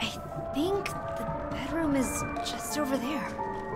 I think the bedroom is just over there.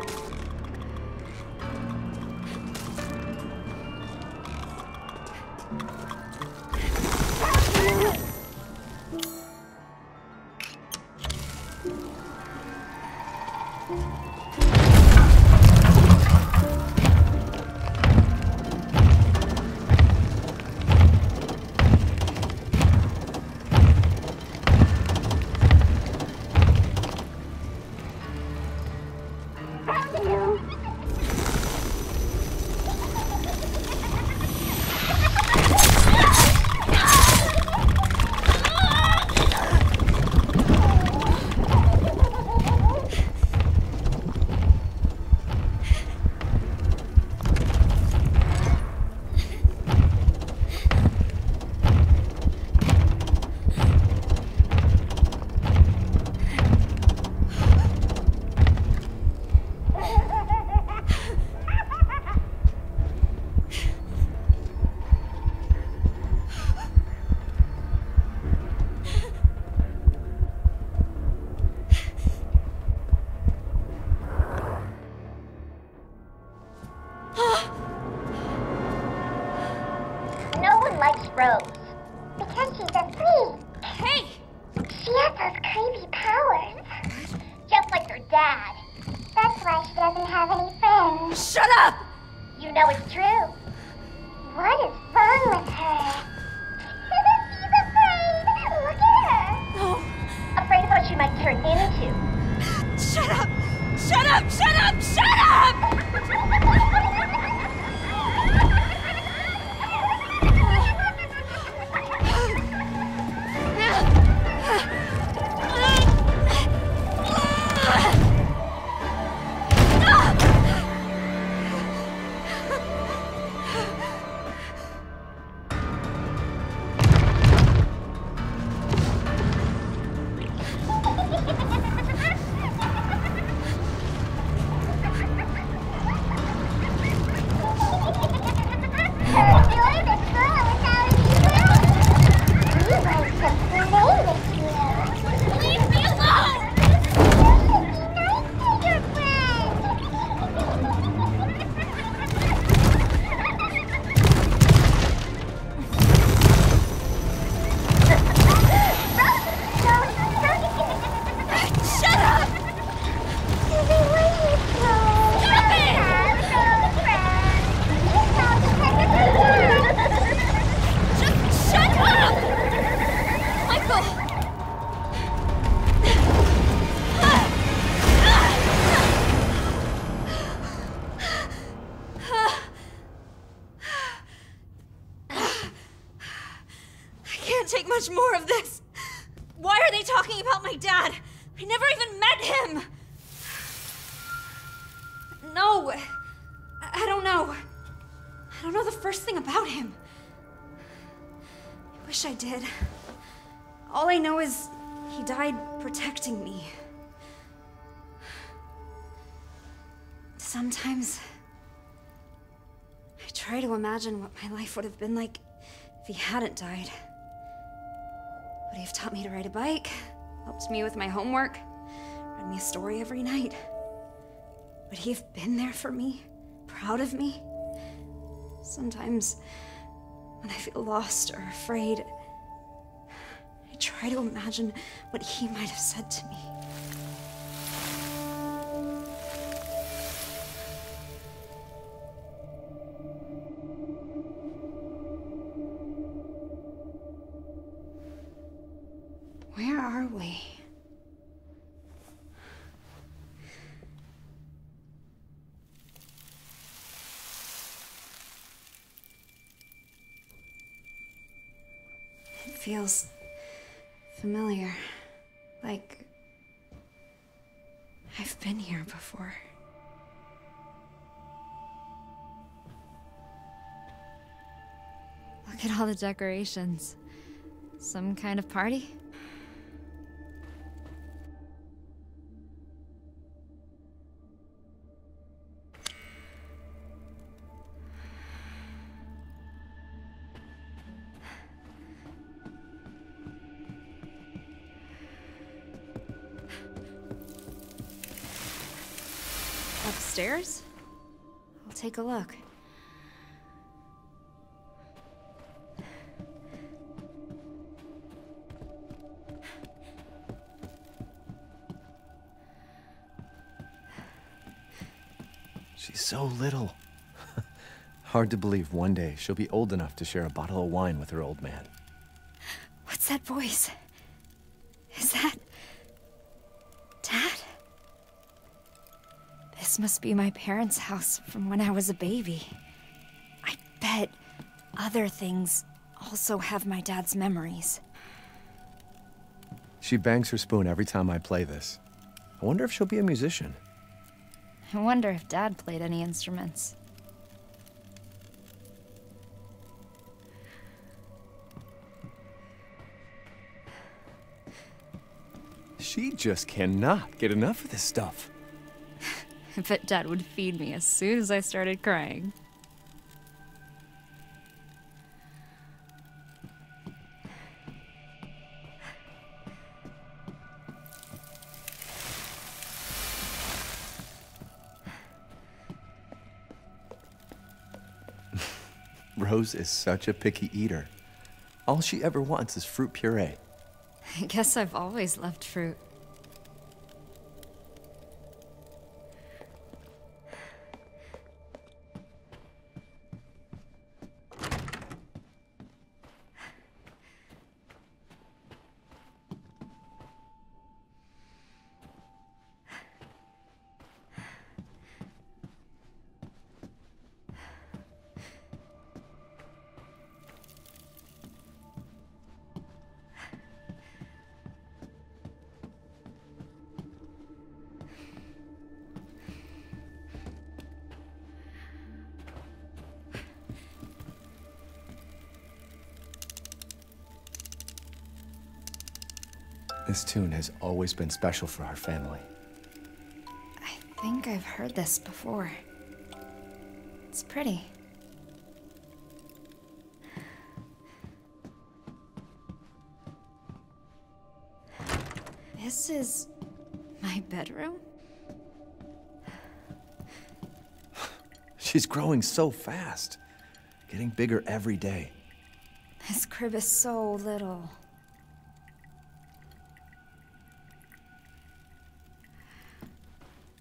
Imagine what my life would have been like if he hadn't died. Would he have taught me to ride a bike, helped me with my homework, read me a story every night? Would he have been there for me, proud of me? Sometimes, when I feel lost or afraid, I try to imagine what he might have said to me. Feels familiar, like I've been here before. Look at all the decorations. Some kind of party? upstairs? I'll take a look. She's so little. Hard to believe one day she'll be old enough to share a bottle of wine with her old man. What's that voice? Is that... Dad? This must be my parents' house from when I was a baby. I bet other things also have my dad's memories. She bangs her spoon every time I play this. I wonder if she'll be a musician. I wonder if Dad played any instruments. She just cannot get enough of this stuff. I bet Dad would feed me as soon as I started crying. Rose is such a picky eater. All she ever wants is fruit puree. I guess I've always loved fruit. This tune has always been special for our family. I think I've heard this before. It's pretty. This is my bedroom? She's growing so fast, getting bigger every day. This crib is so little.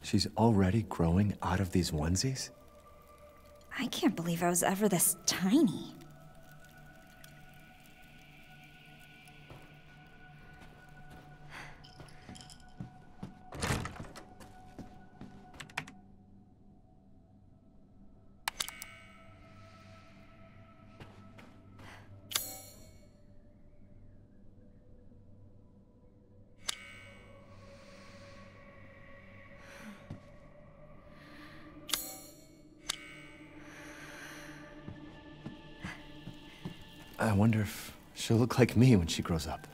She's already growing out of these onesies? I can't believe I was ever this tiny. I wonder if she'll look like me when she grows up.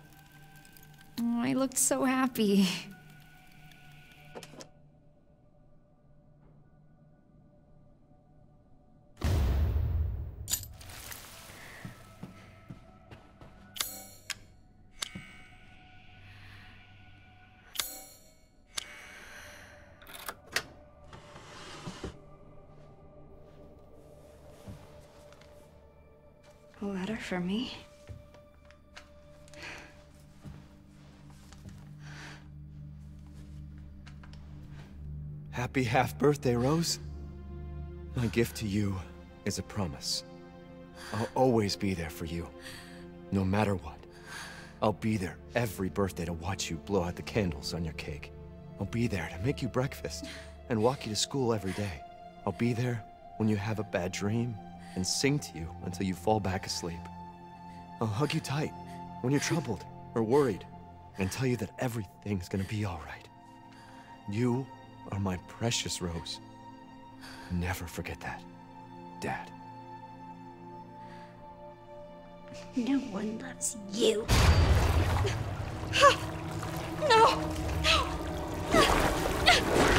Oh, I looked so happy. A letter for me? Happy half-birthday, Rose. My gift to you is a promise. I'll always be there for you, no matter what. I'll be there every birthday to watch you blow out the candles on your cake. I'll be there to make you breakfast and walk you to school every day. I'll be there when you have a bad dream and sing to you until you fall back asleep. I'll hug you tight when you're troubled or worried and tell you that everything's gonna be all right. You are my precious Rose. Never forget that, Dad. No one loves you. No!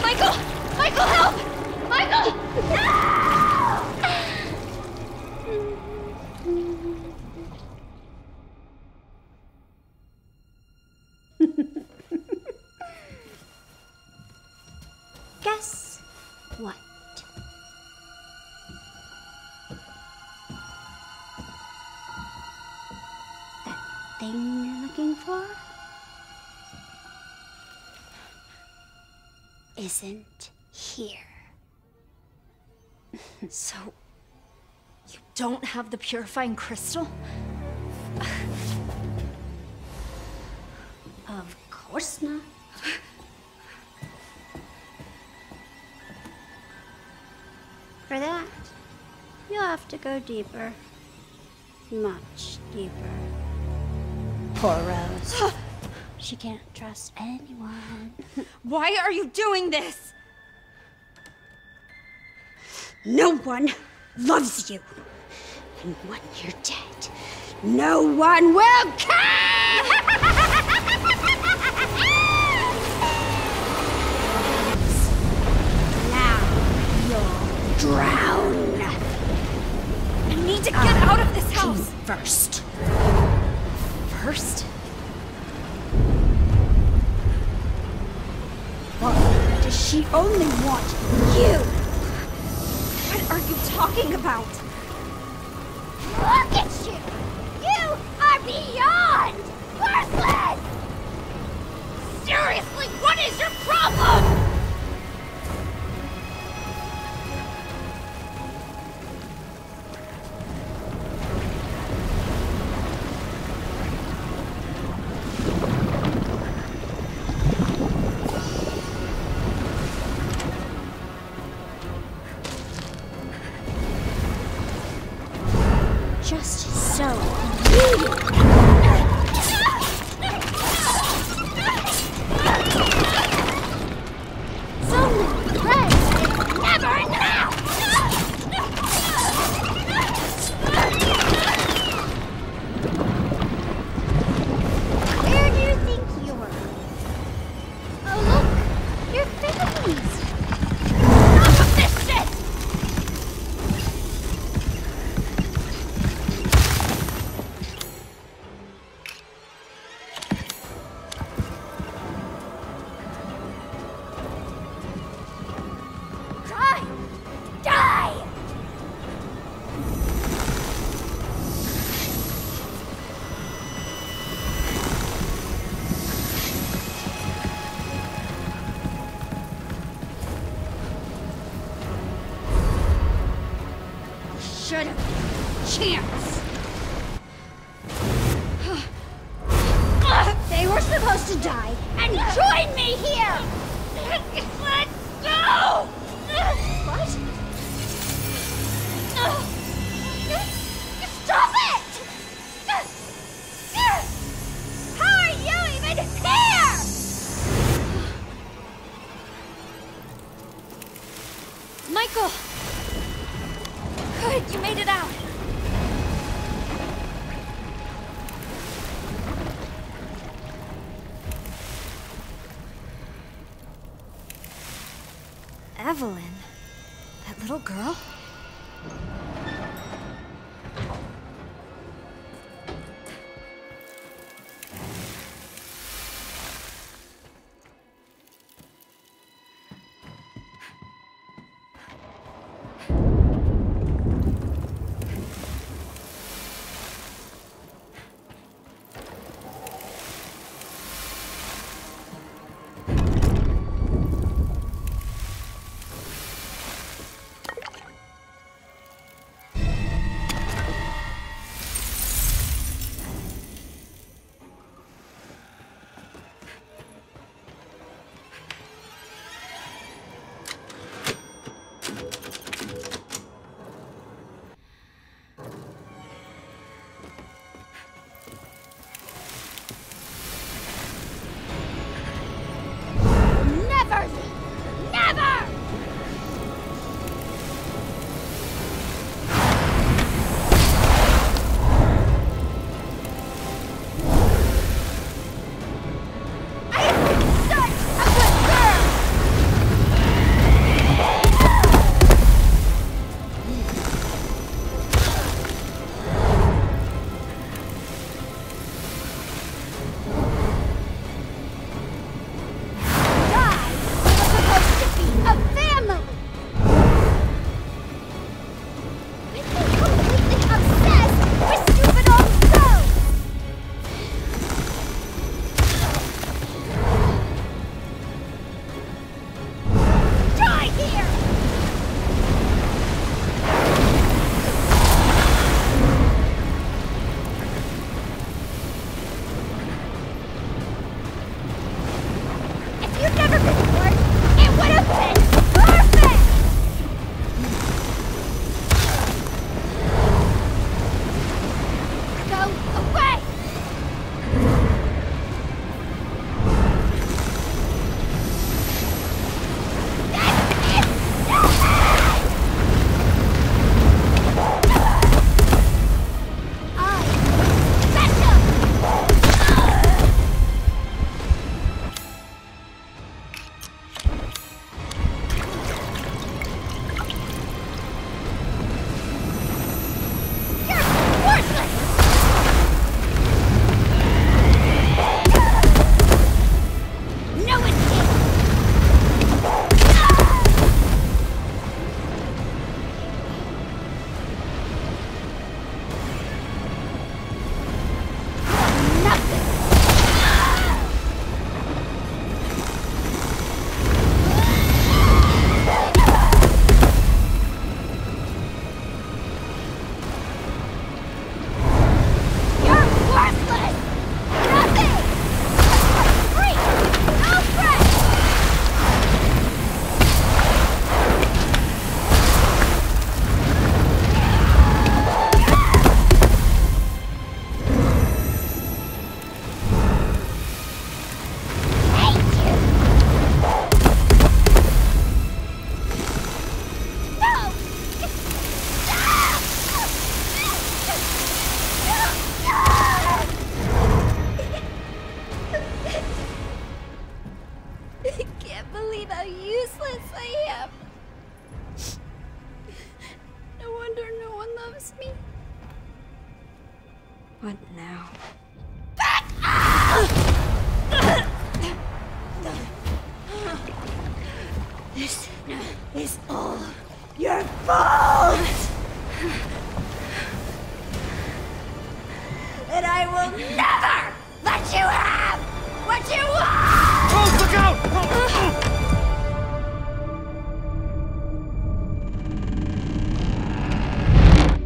Michael! Michael, help! Michael! No! what? That thing you're looking for isn't here. So, you don't have the purifying crystal? Of course not. For that, you'll have to go deeper. Much deeper. Poor Rose. She can't trust anyone. Why are you doing this? No one loves you. And when you're dead, no one will care! Drown! I need to get out of this house! First. First? Why does she only want you? What are you talking about? Look at you! You are beyond worthless! Seriously, what is your problem? Evelyn? That little girl? What now? This is all your fault! And I will never let you have what you want! Oh, look out! Oh,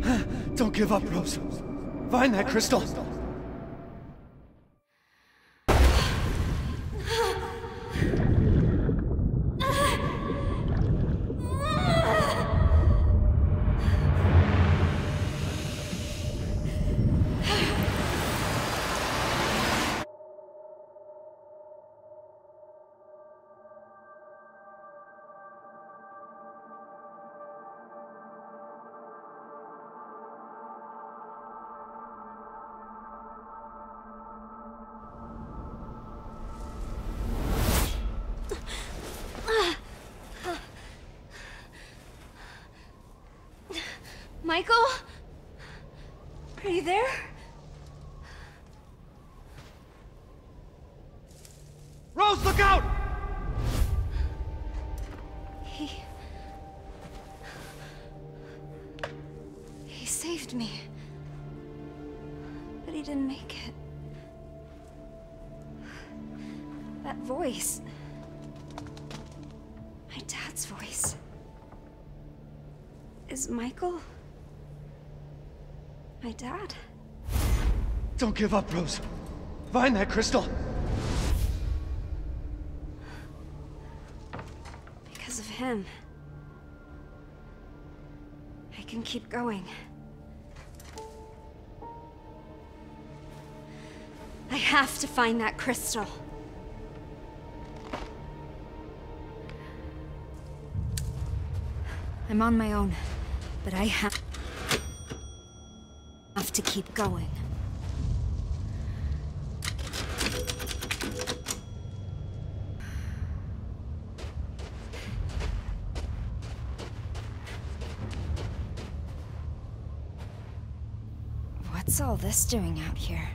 oh. Don't give up, Rose. Find that crystal. Michael? Are you there? Rose, look out! He saved me. But he didn't make it. That voice. My dad's voice. Is Michael? My dad? Don't give up, Rose. Find that crystal. Because of him, I can keep going. I have to find that crystal. I'm on my own, but I have to keep going. What's all this doing out here?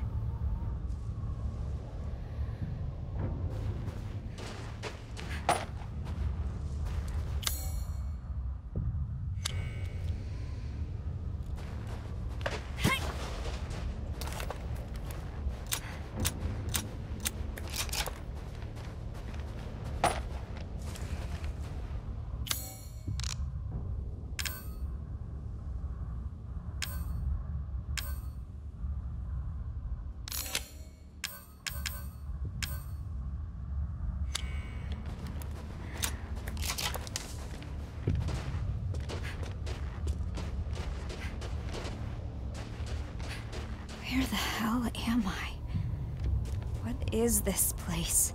Where the hell am I? What is this place?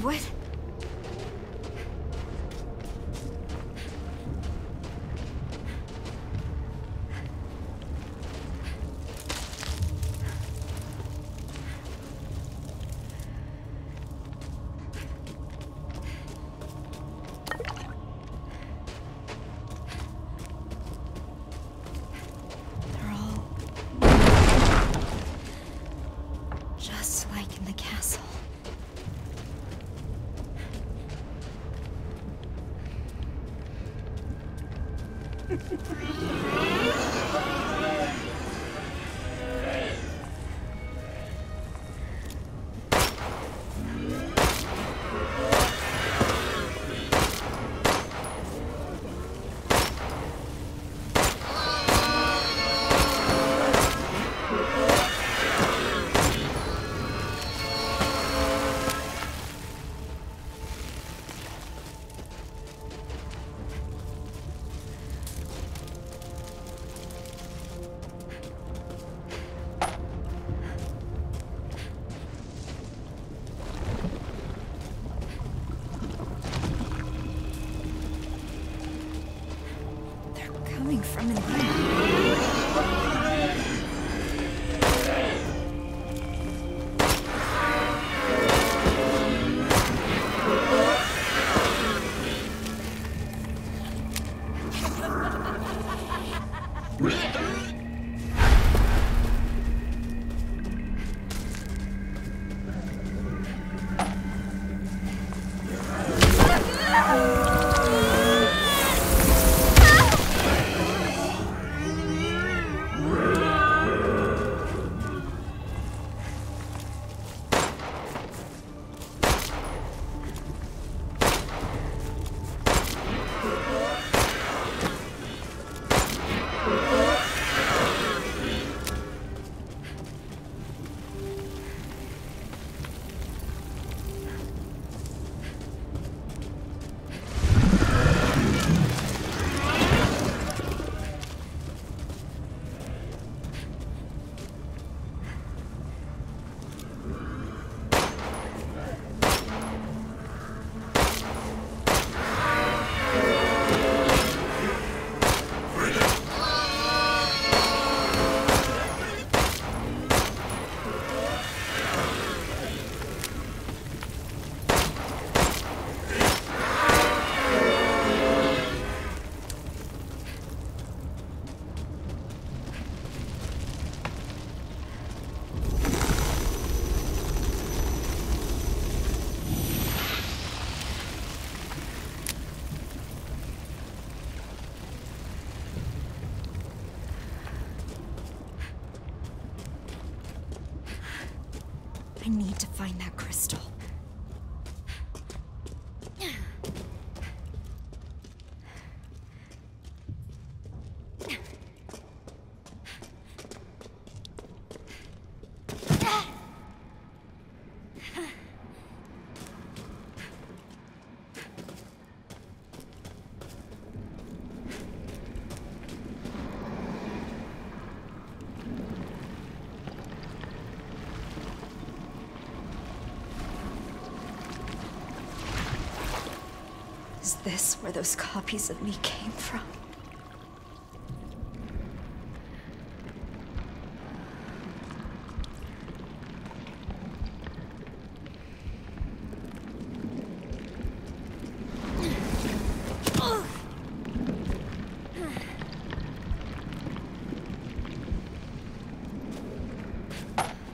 What? They're all just like in the castle. coming from in there. I need to find that crystal. Is this where those copies of me came from?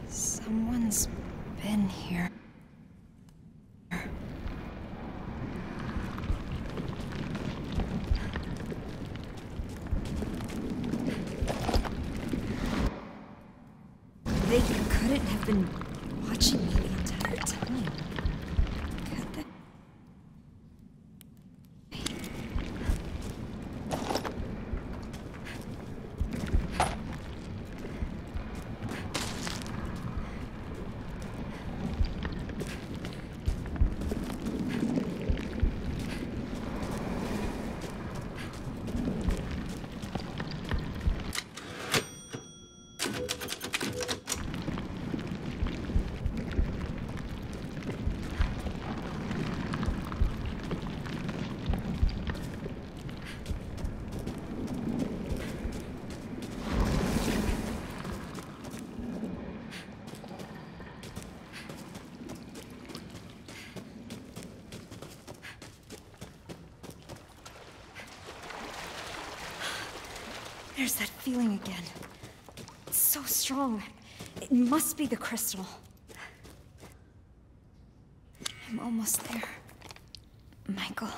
Someone's been here. They couldn't have been watching me the entire time, could they? There's that feeling again. It's so strong. It must be the crystal. I'm almost there. Michael.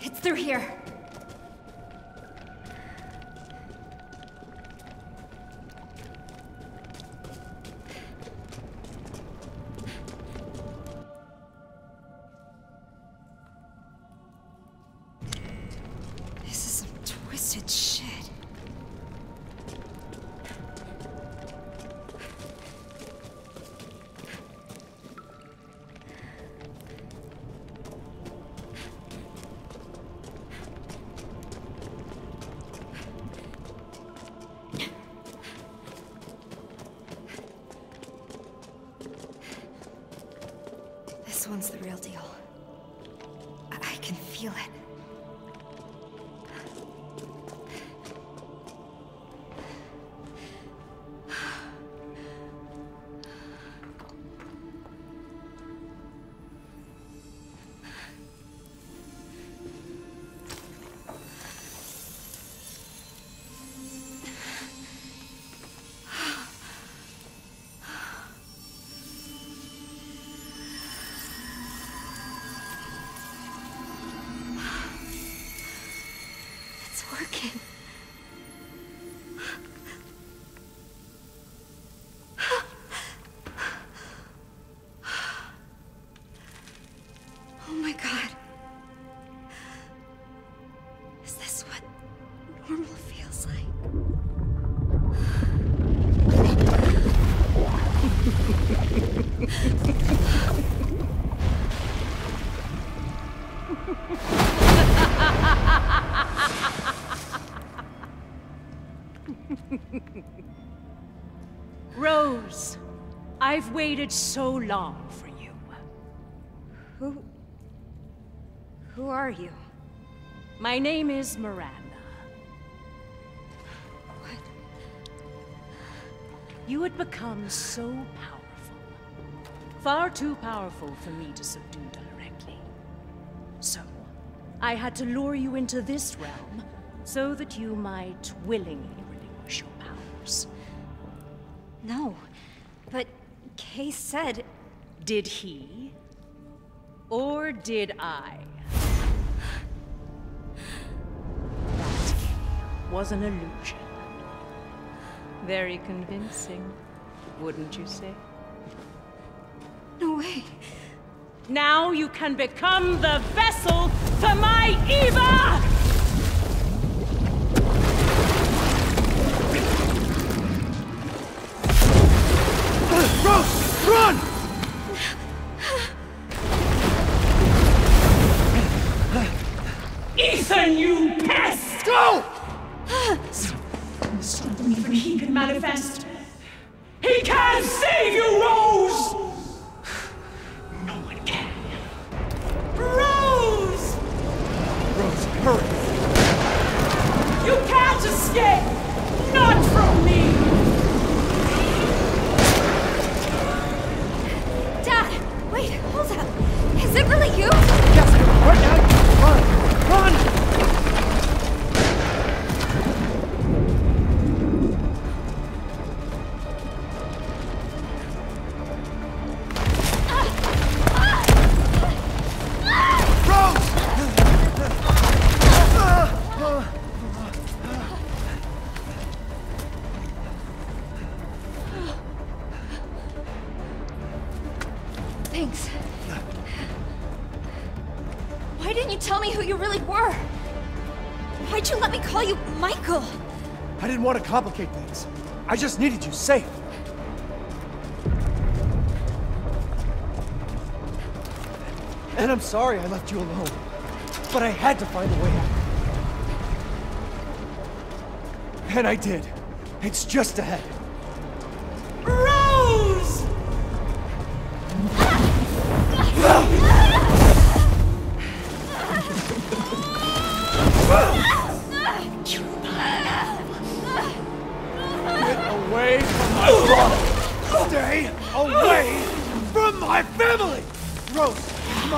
It's through here. Twisted shit. This one's the real deal. I can feel it. Rose, I've waited so long for you. Who are you? My name is Miranda. What? You had become so powerful. Far too powerful for me to subdue directly. So, I had to lure you into this realm so that you might willingly relinquish your powers. No, but Kay said... Did he? Or did I? That was an illusion. Very convincing, wouldn't you say? No way. Now you can become the vessel for my Eva! Rose, run! Ethan, you pest! Go! Even he can manifest. He can save you, Rose! No one can. Rose! Rose, hurry! You can't escape! Not from me! Wait, hold up. Is it really you? Yes, right now. Run! Run! Thanks. Why didn't you tell me who you really were? Why'd you let me call you Michael? I didn't want to complicate things. I just needed you safe. And I'm sorry I left you alone. But I had to find a way out. And I did. It's just ahead. Stay away from my family! Rose, come on.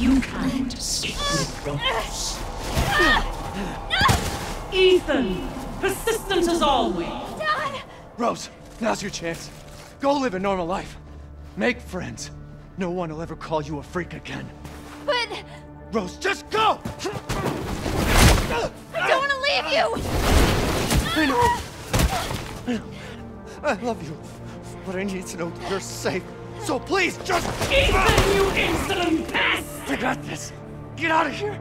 You can't escape with Rose. Ethan, persistent as always. Dad! Rose, now's your chance. Go live a normal life. Make friends. No one will ever call you a freak again. But... Rose, just go! I don't want to leave you! I know. I love you. But I need to know that you're safe. So please, just... Ethan, you insolent pest! I got this. Get out of here!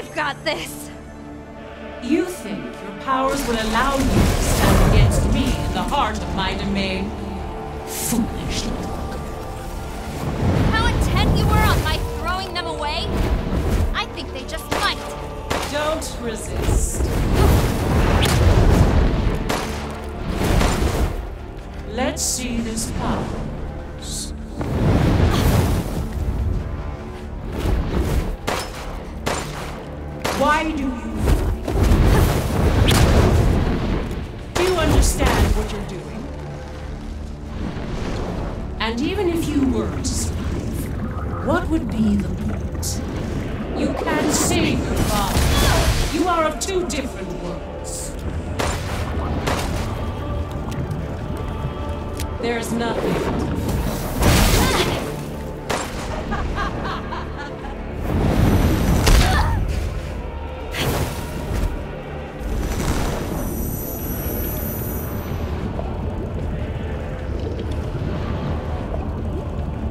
I've got this! You think your powers would allow you to stand against me in the heart of my domain? Foolish little fucker. How intent you were on my throwing them away? I think they just might. Don't resist. Let's see this power. Why do you fight? Do you understand what you're doing? And even if you were to survive, what would be the point? You can't save your father. You are of two different worlds. There's nothing.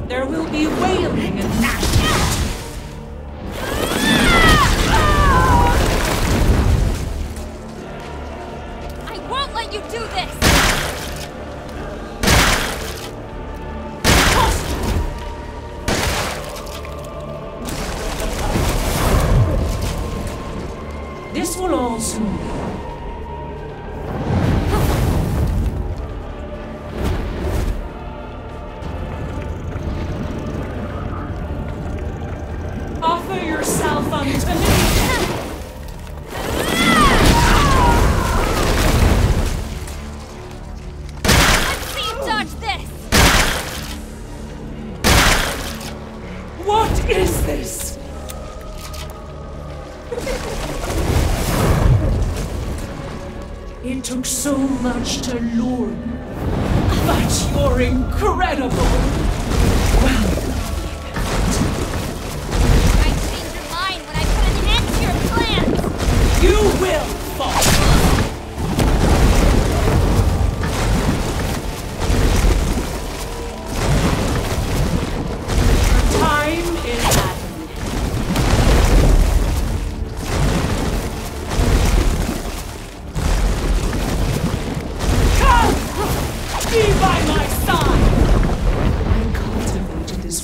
There will be wailing and gnashing. I won't let you do this. This will all soon be. It took so much to lure you, but you're incredible! Well, I changed your mind when I put an end to your plans! You will fall! Time is at hand.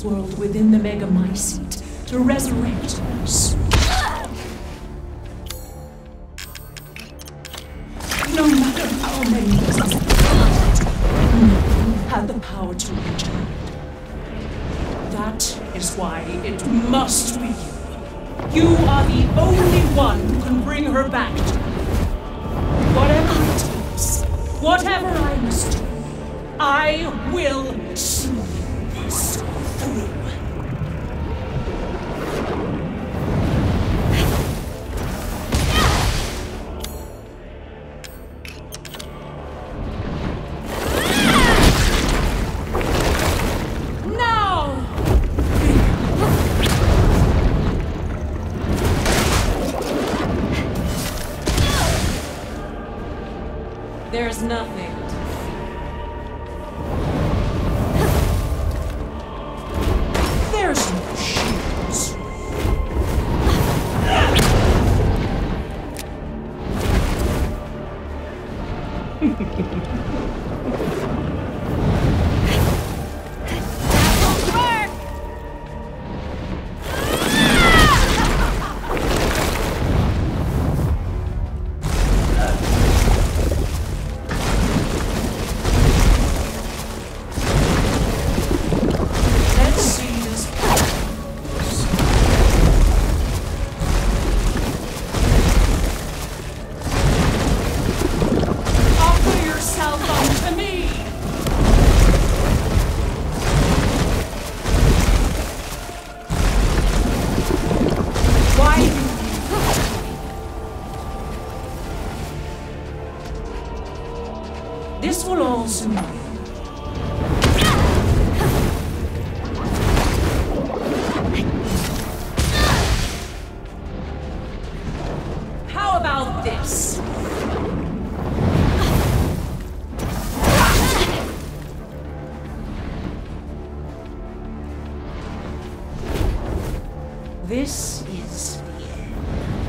World within the Megamycete to resurrect us. No matter how many reasons it had the power to return. That is why it must be you. You are the only one who can bring her back to me. Whatever it takes, whatever I must do, I will see this through. No! There's nothing. This will all soon be. How about this? This is the end.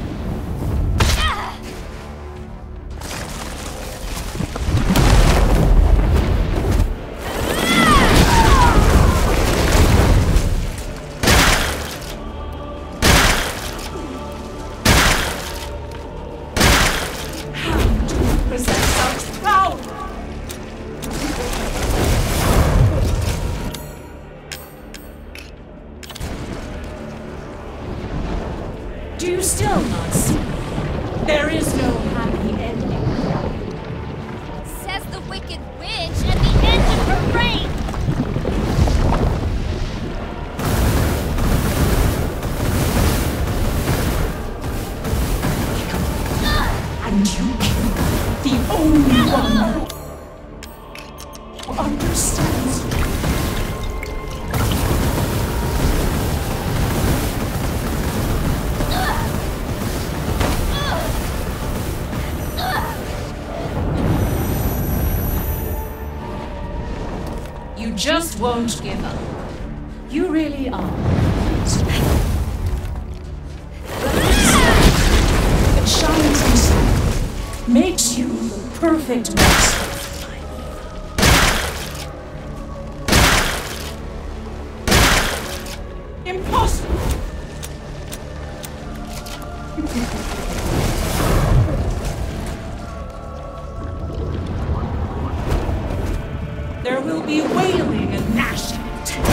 Do you still not see? There is no happy ending. Says the wicked witch at the end of her reign! And you killed the only one who understands you. You just won't give up. You really are. It shines inside, makes you the perfect master. There will be wailing and gnashing of teeth.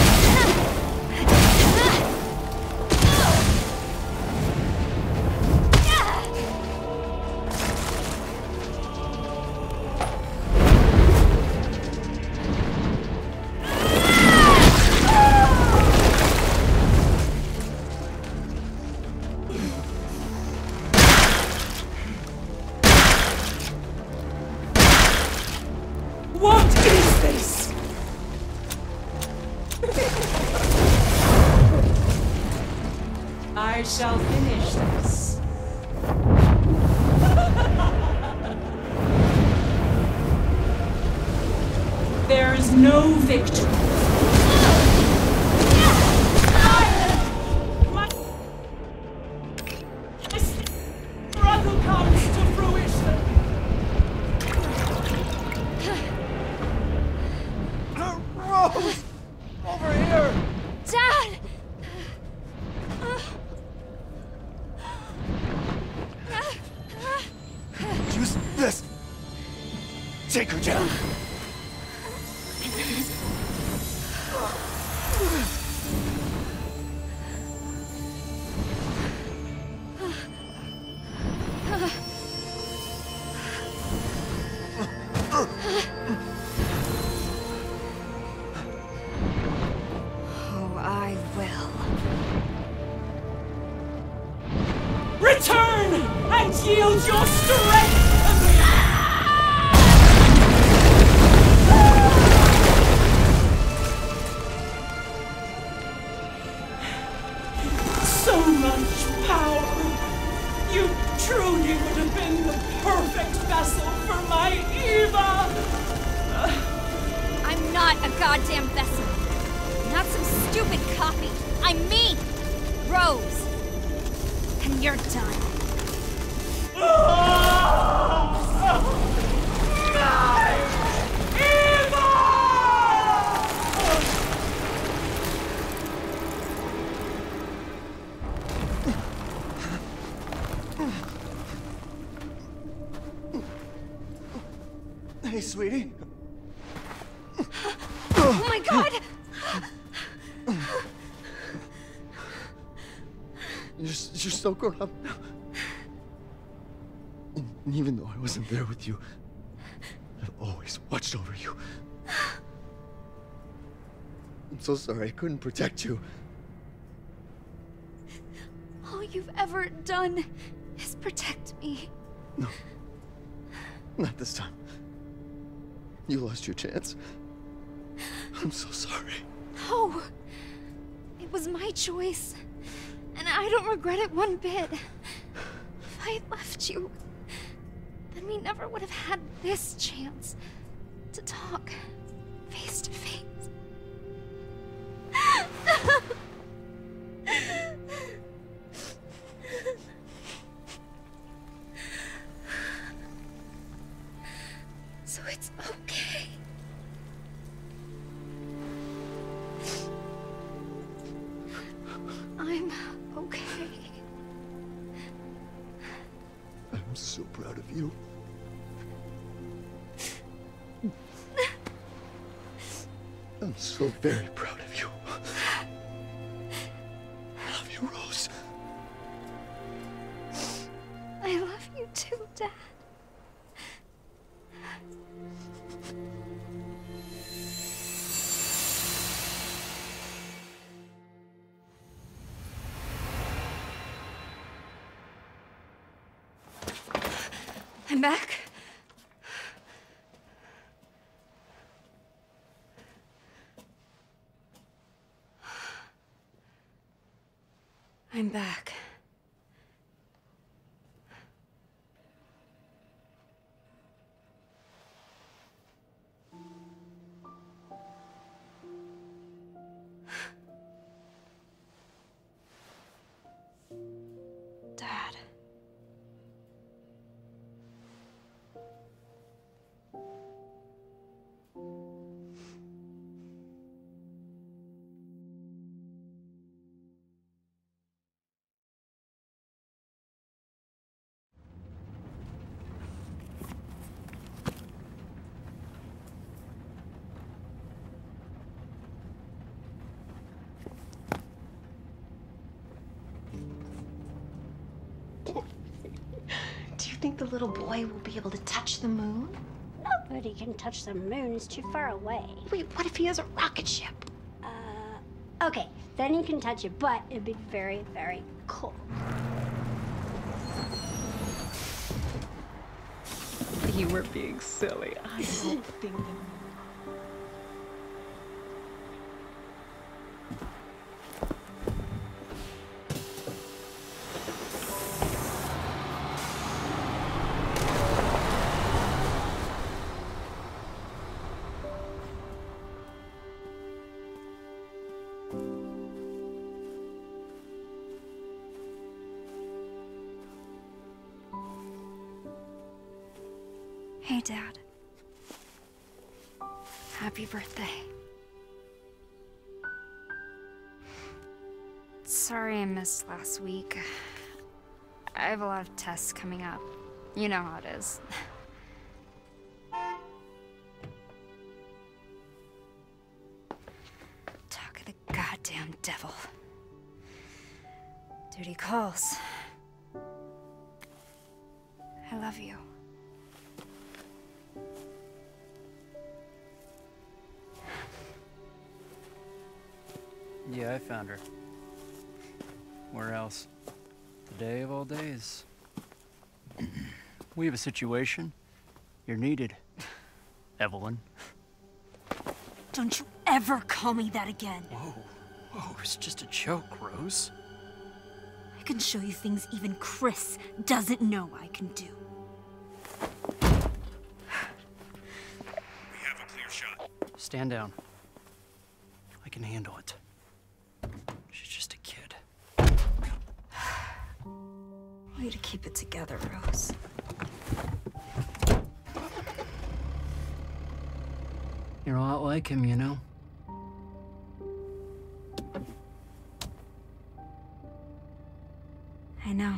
What is this? I shall finish this. There is no victory. My struggle comes to fruition. The rose! Over here! Dad! Use this! Take her down! Oh, I will. Return and yield your strength! So much power! You truly would have been the perfect vessel for my Eva! I'm not a goddamn vessel. Not some stupid copy. I'm me! Rose. And you're done. Hey, sweetie. Oh my God! You're so grown up now. And even though I wasn't there with you, I've always watched over you. I'm so sorry I couldn't protect you. All you've ever done is protect me. No. Not this time. You lost your chance. I'm so sorry. No. It was my choice. And I don't regret it one bit. If I had left you, then we never would have had this chance to talk face to face. So it's okay. I'm okay. I'm so proud of you. I'm so very proud of you. I love you, Rose. Dad. I'm back. I'm back. Dad. Do you think the little boy will be able to touch the moon? Nobody can touch the moon, it's too far away. Wait, what if he has a rocket ship? Okay, then he can touch it, but it'd be very, very cool. You were being silly. I don't think that. Hey, Dad. Happy birthday. Sorry I missed last week. I have a lot of tests coming up. You know how it is. Talk of the goddamn devil. Duty calls. I love you. Yeah, I found her. Where else? The day of all days. We have a situation. You're needed, Evelyn. Don't you ever call me that again. Whoa. Whoa, it's just a joke, Rose. I can show you things even Chris doesn't know I can do. We have a clear shot. Stand down. I can handle it. Way to keep it together, Rose. You're a lot like him, you know? I know.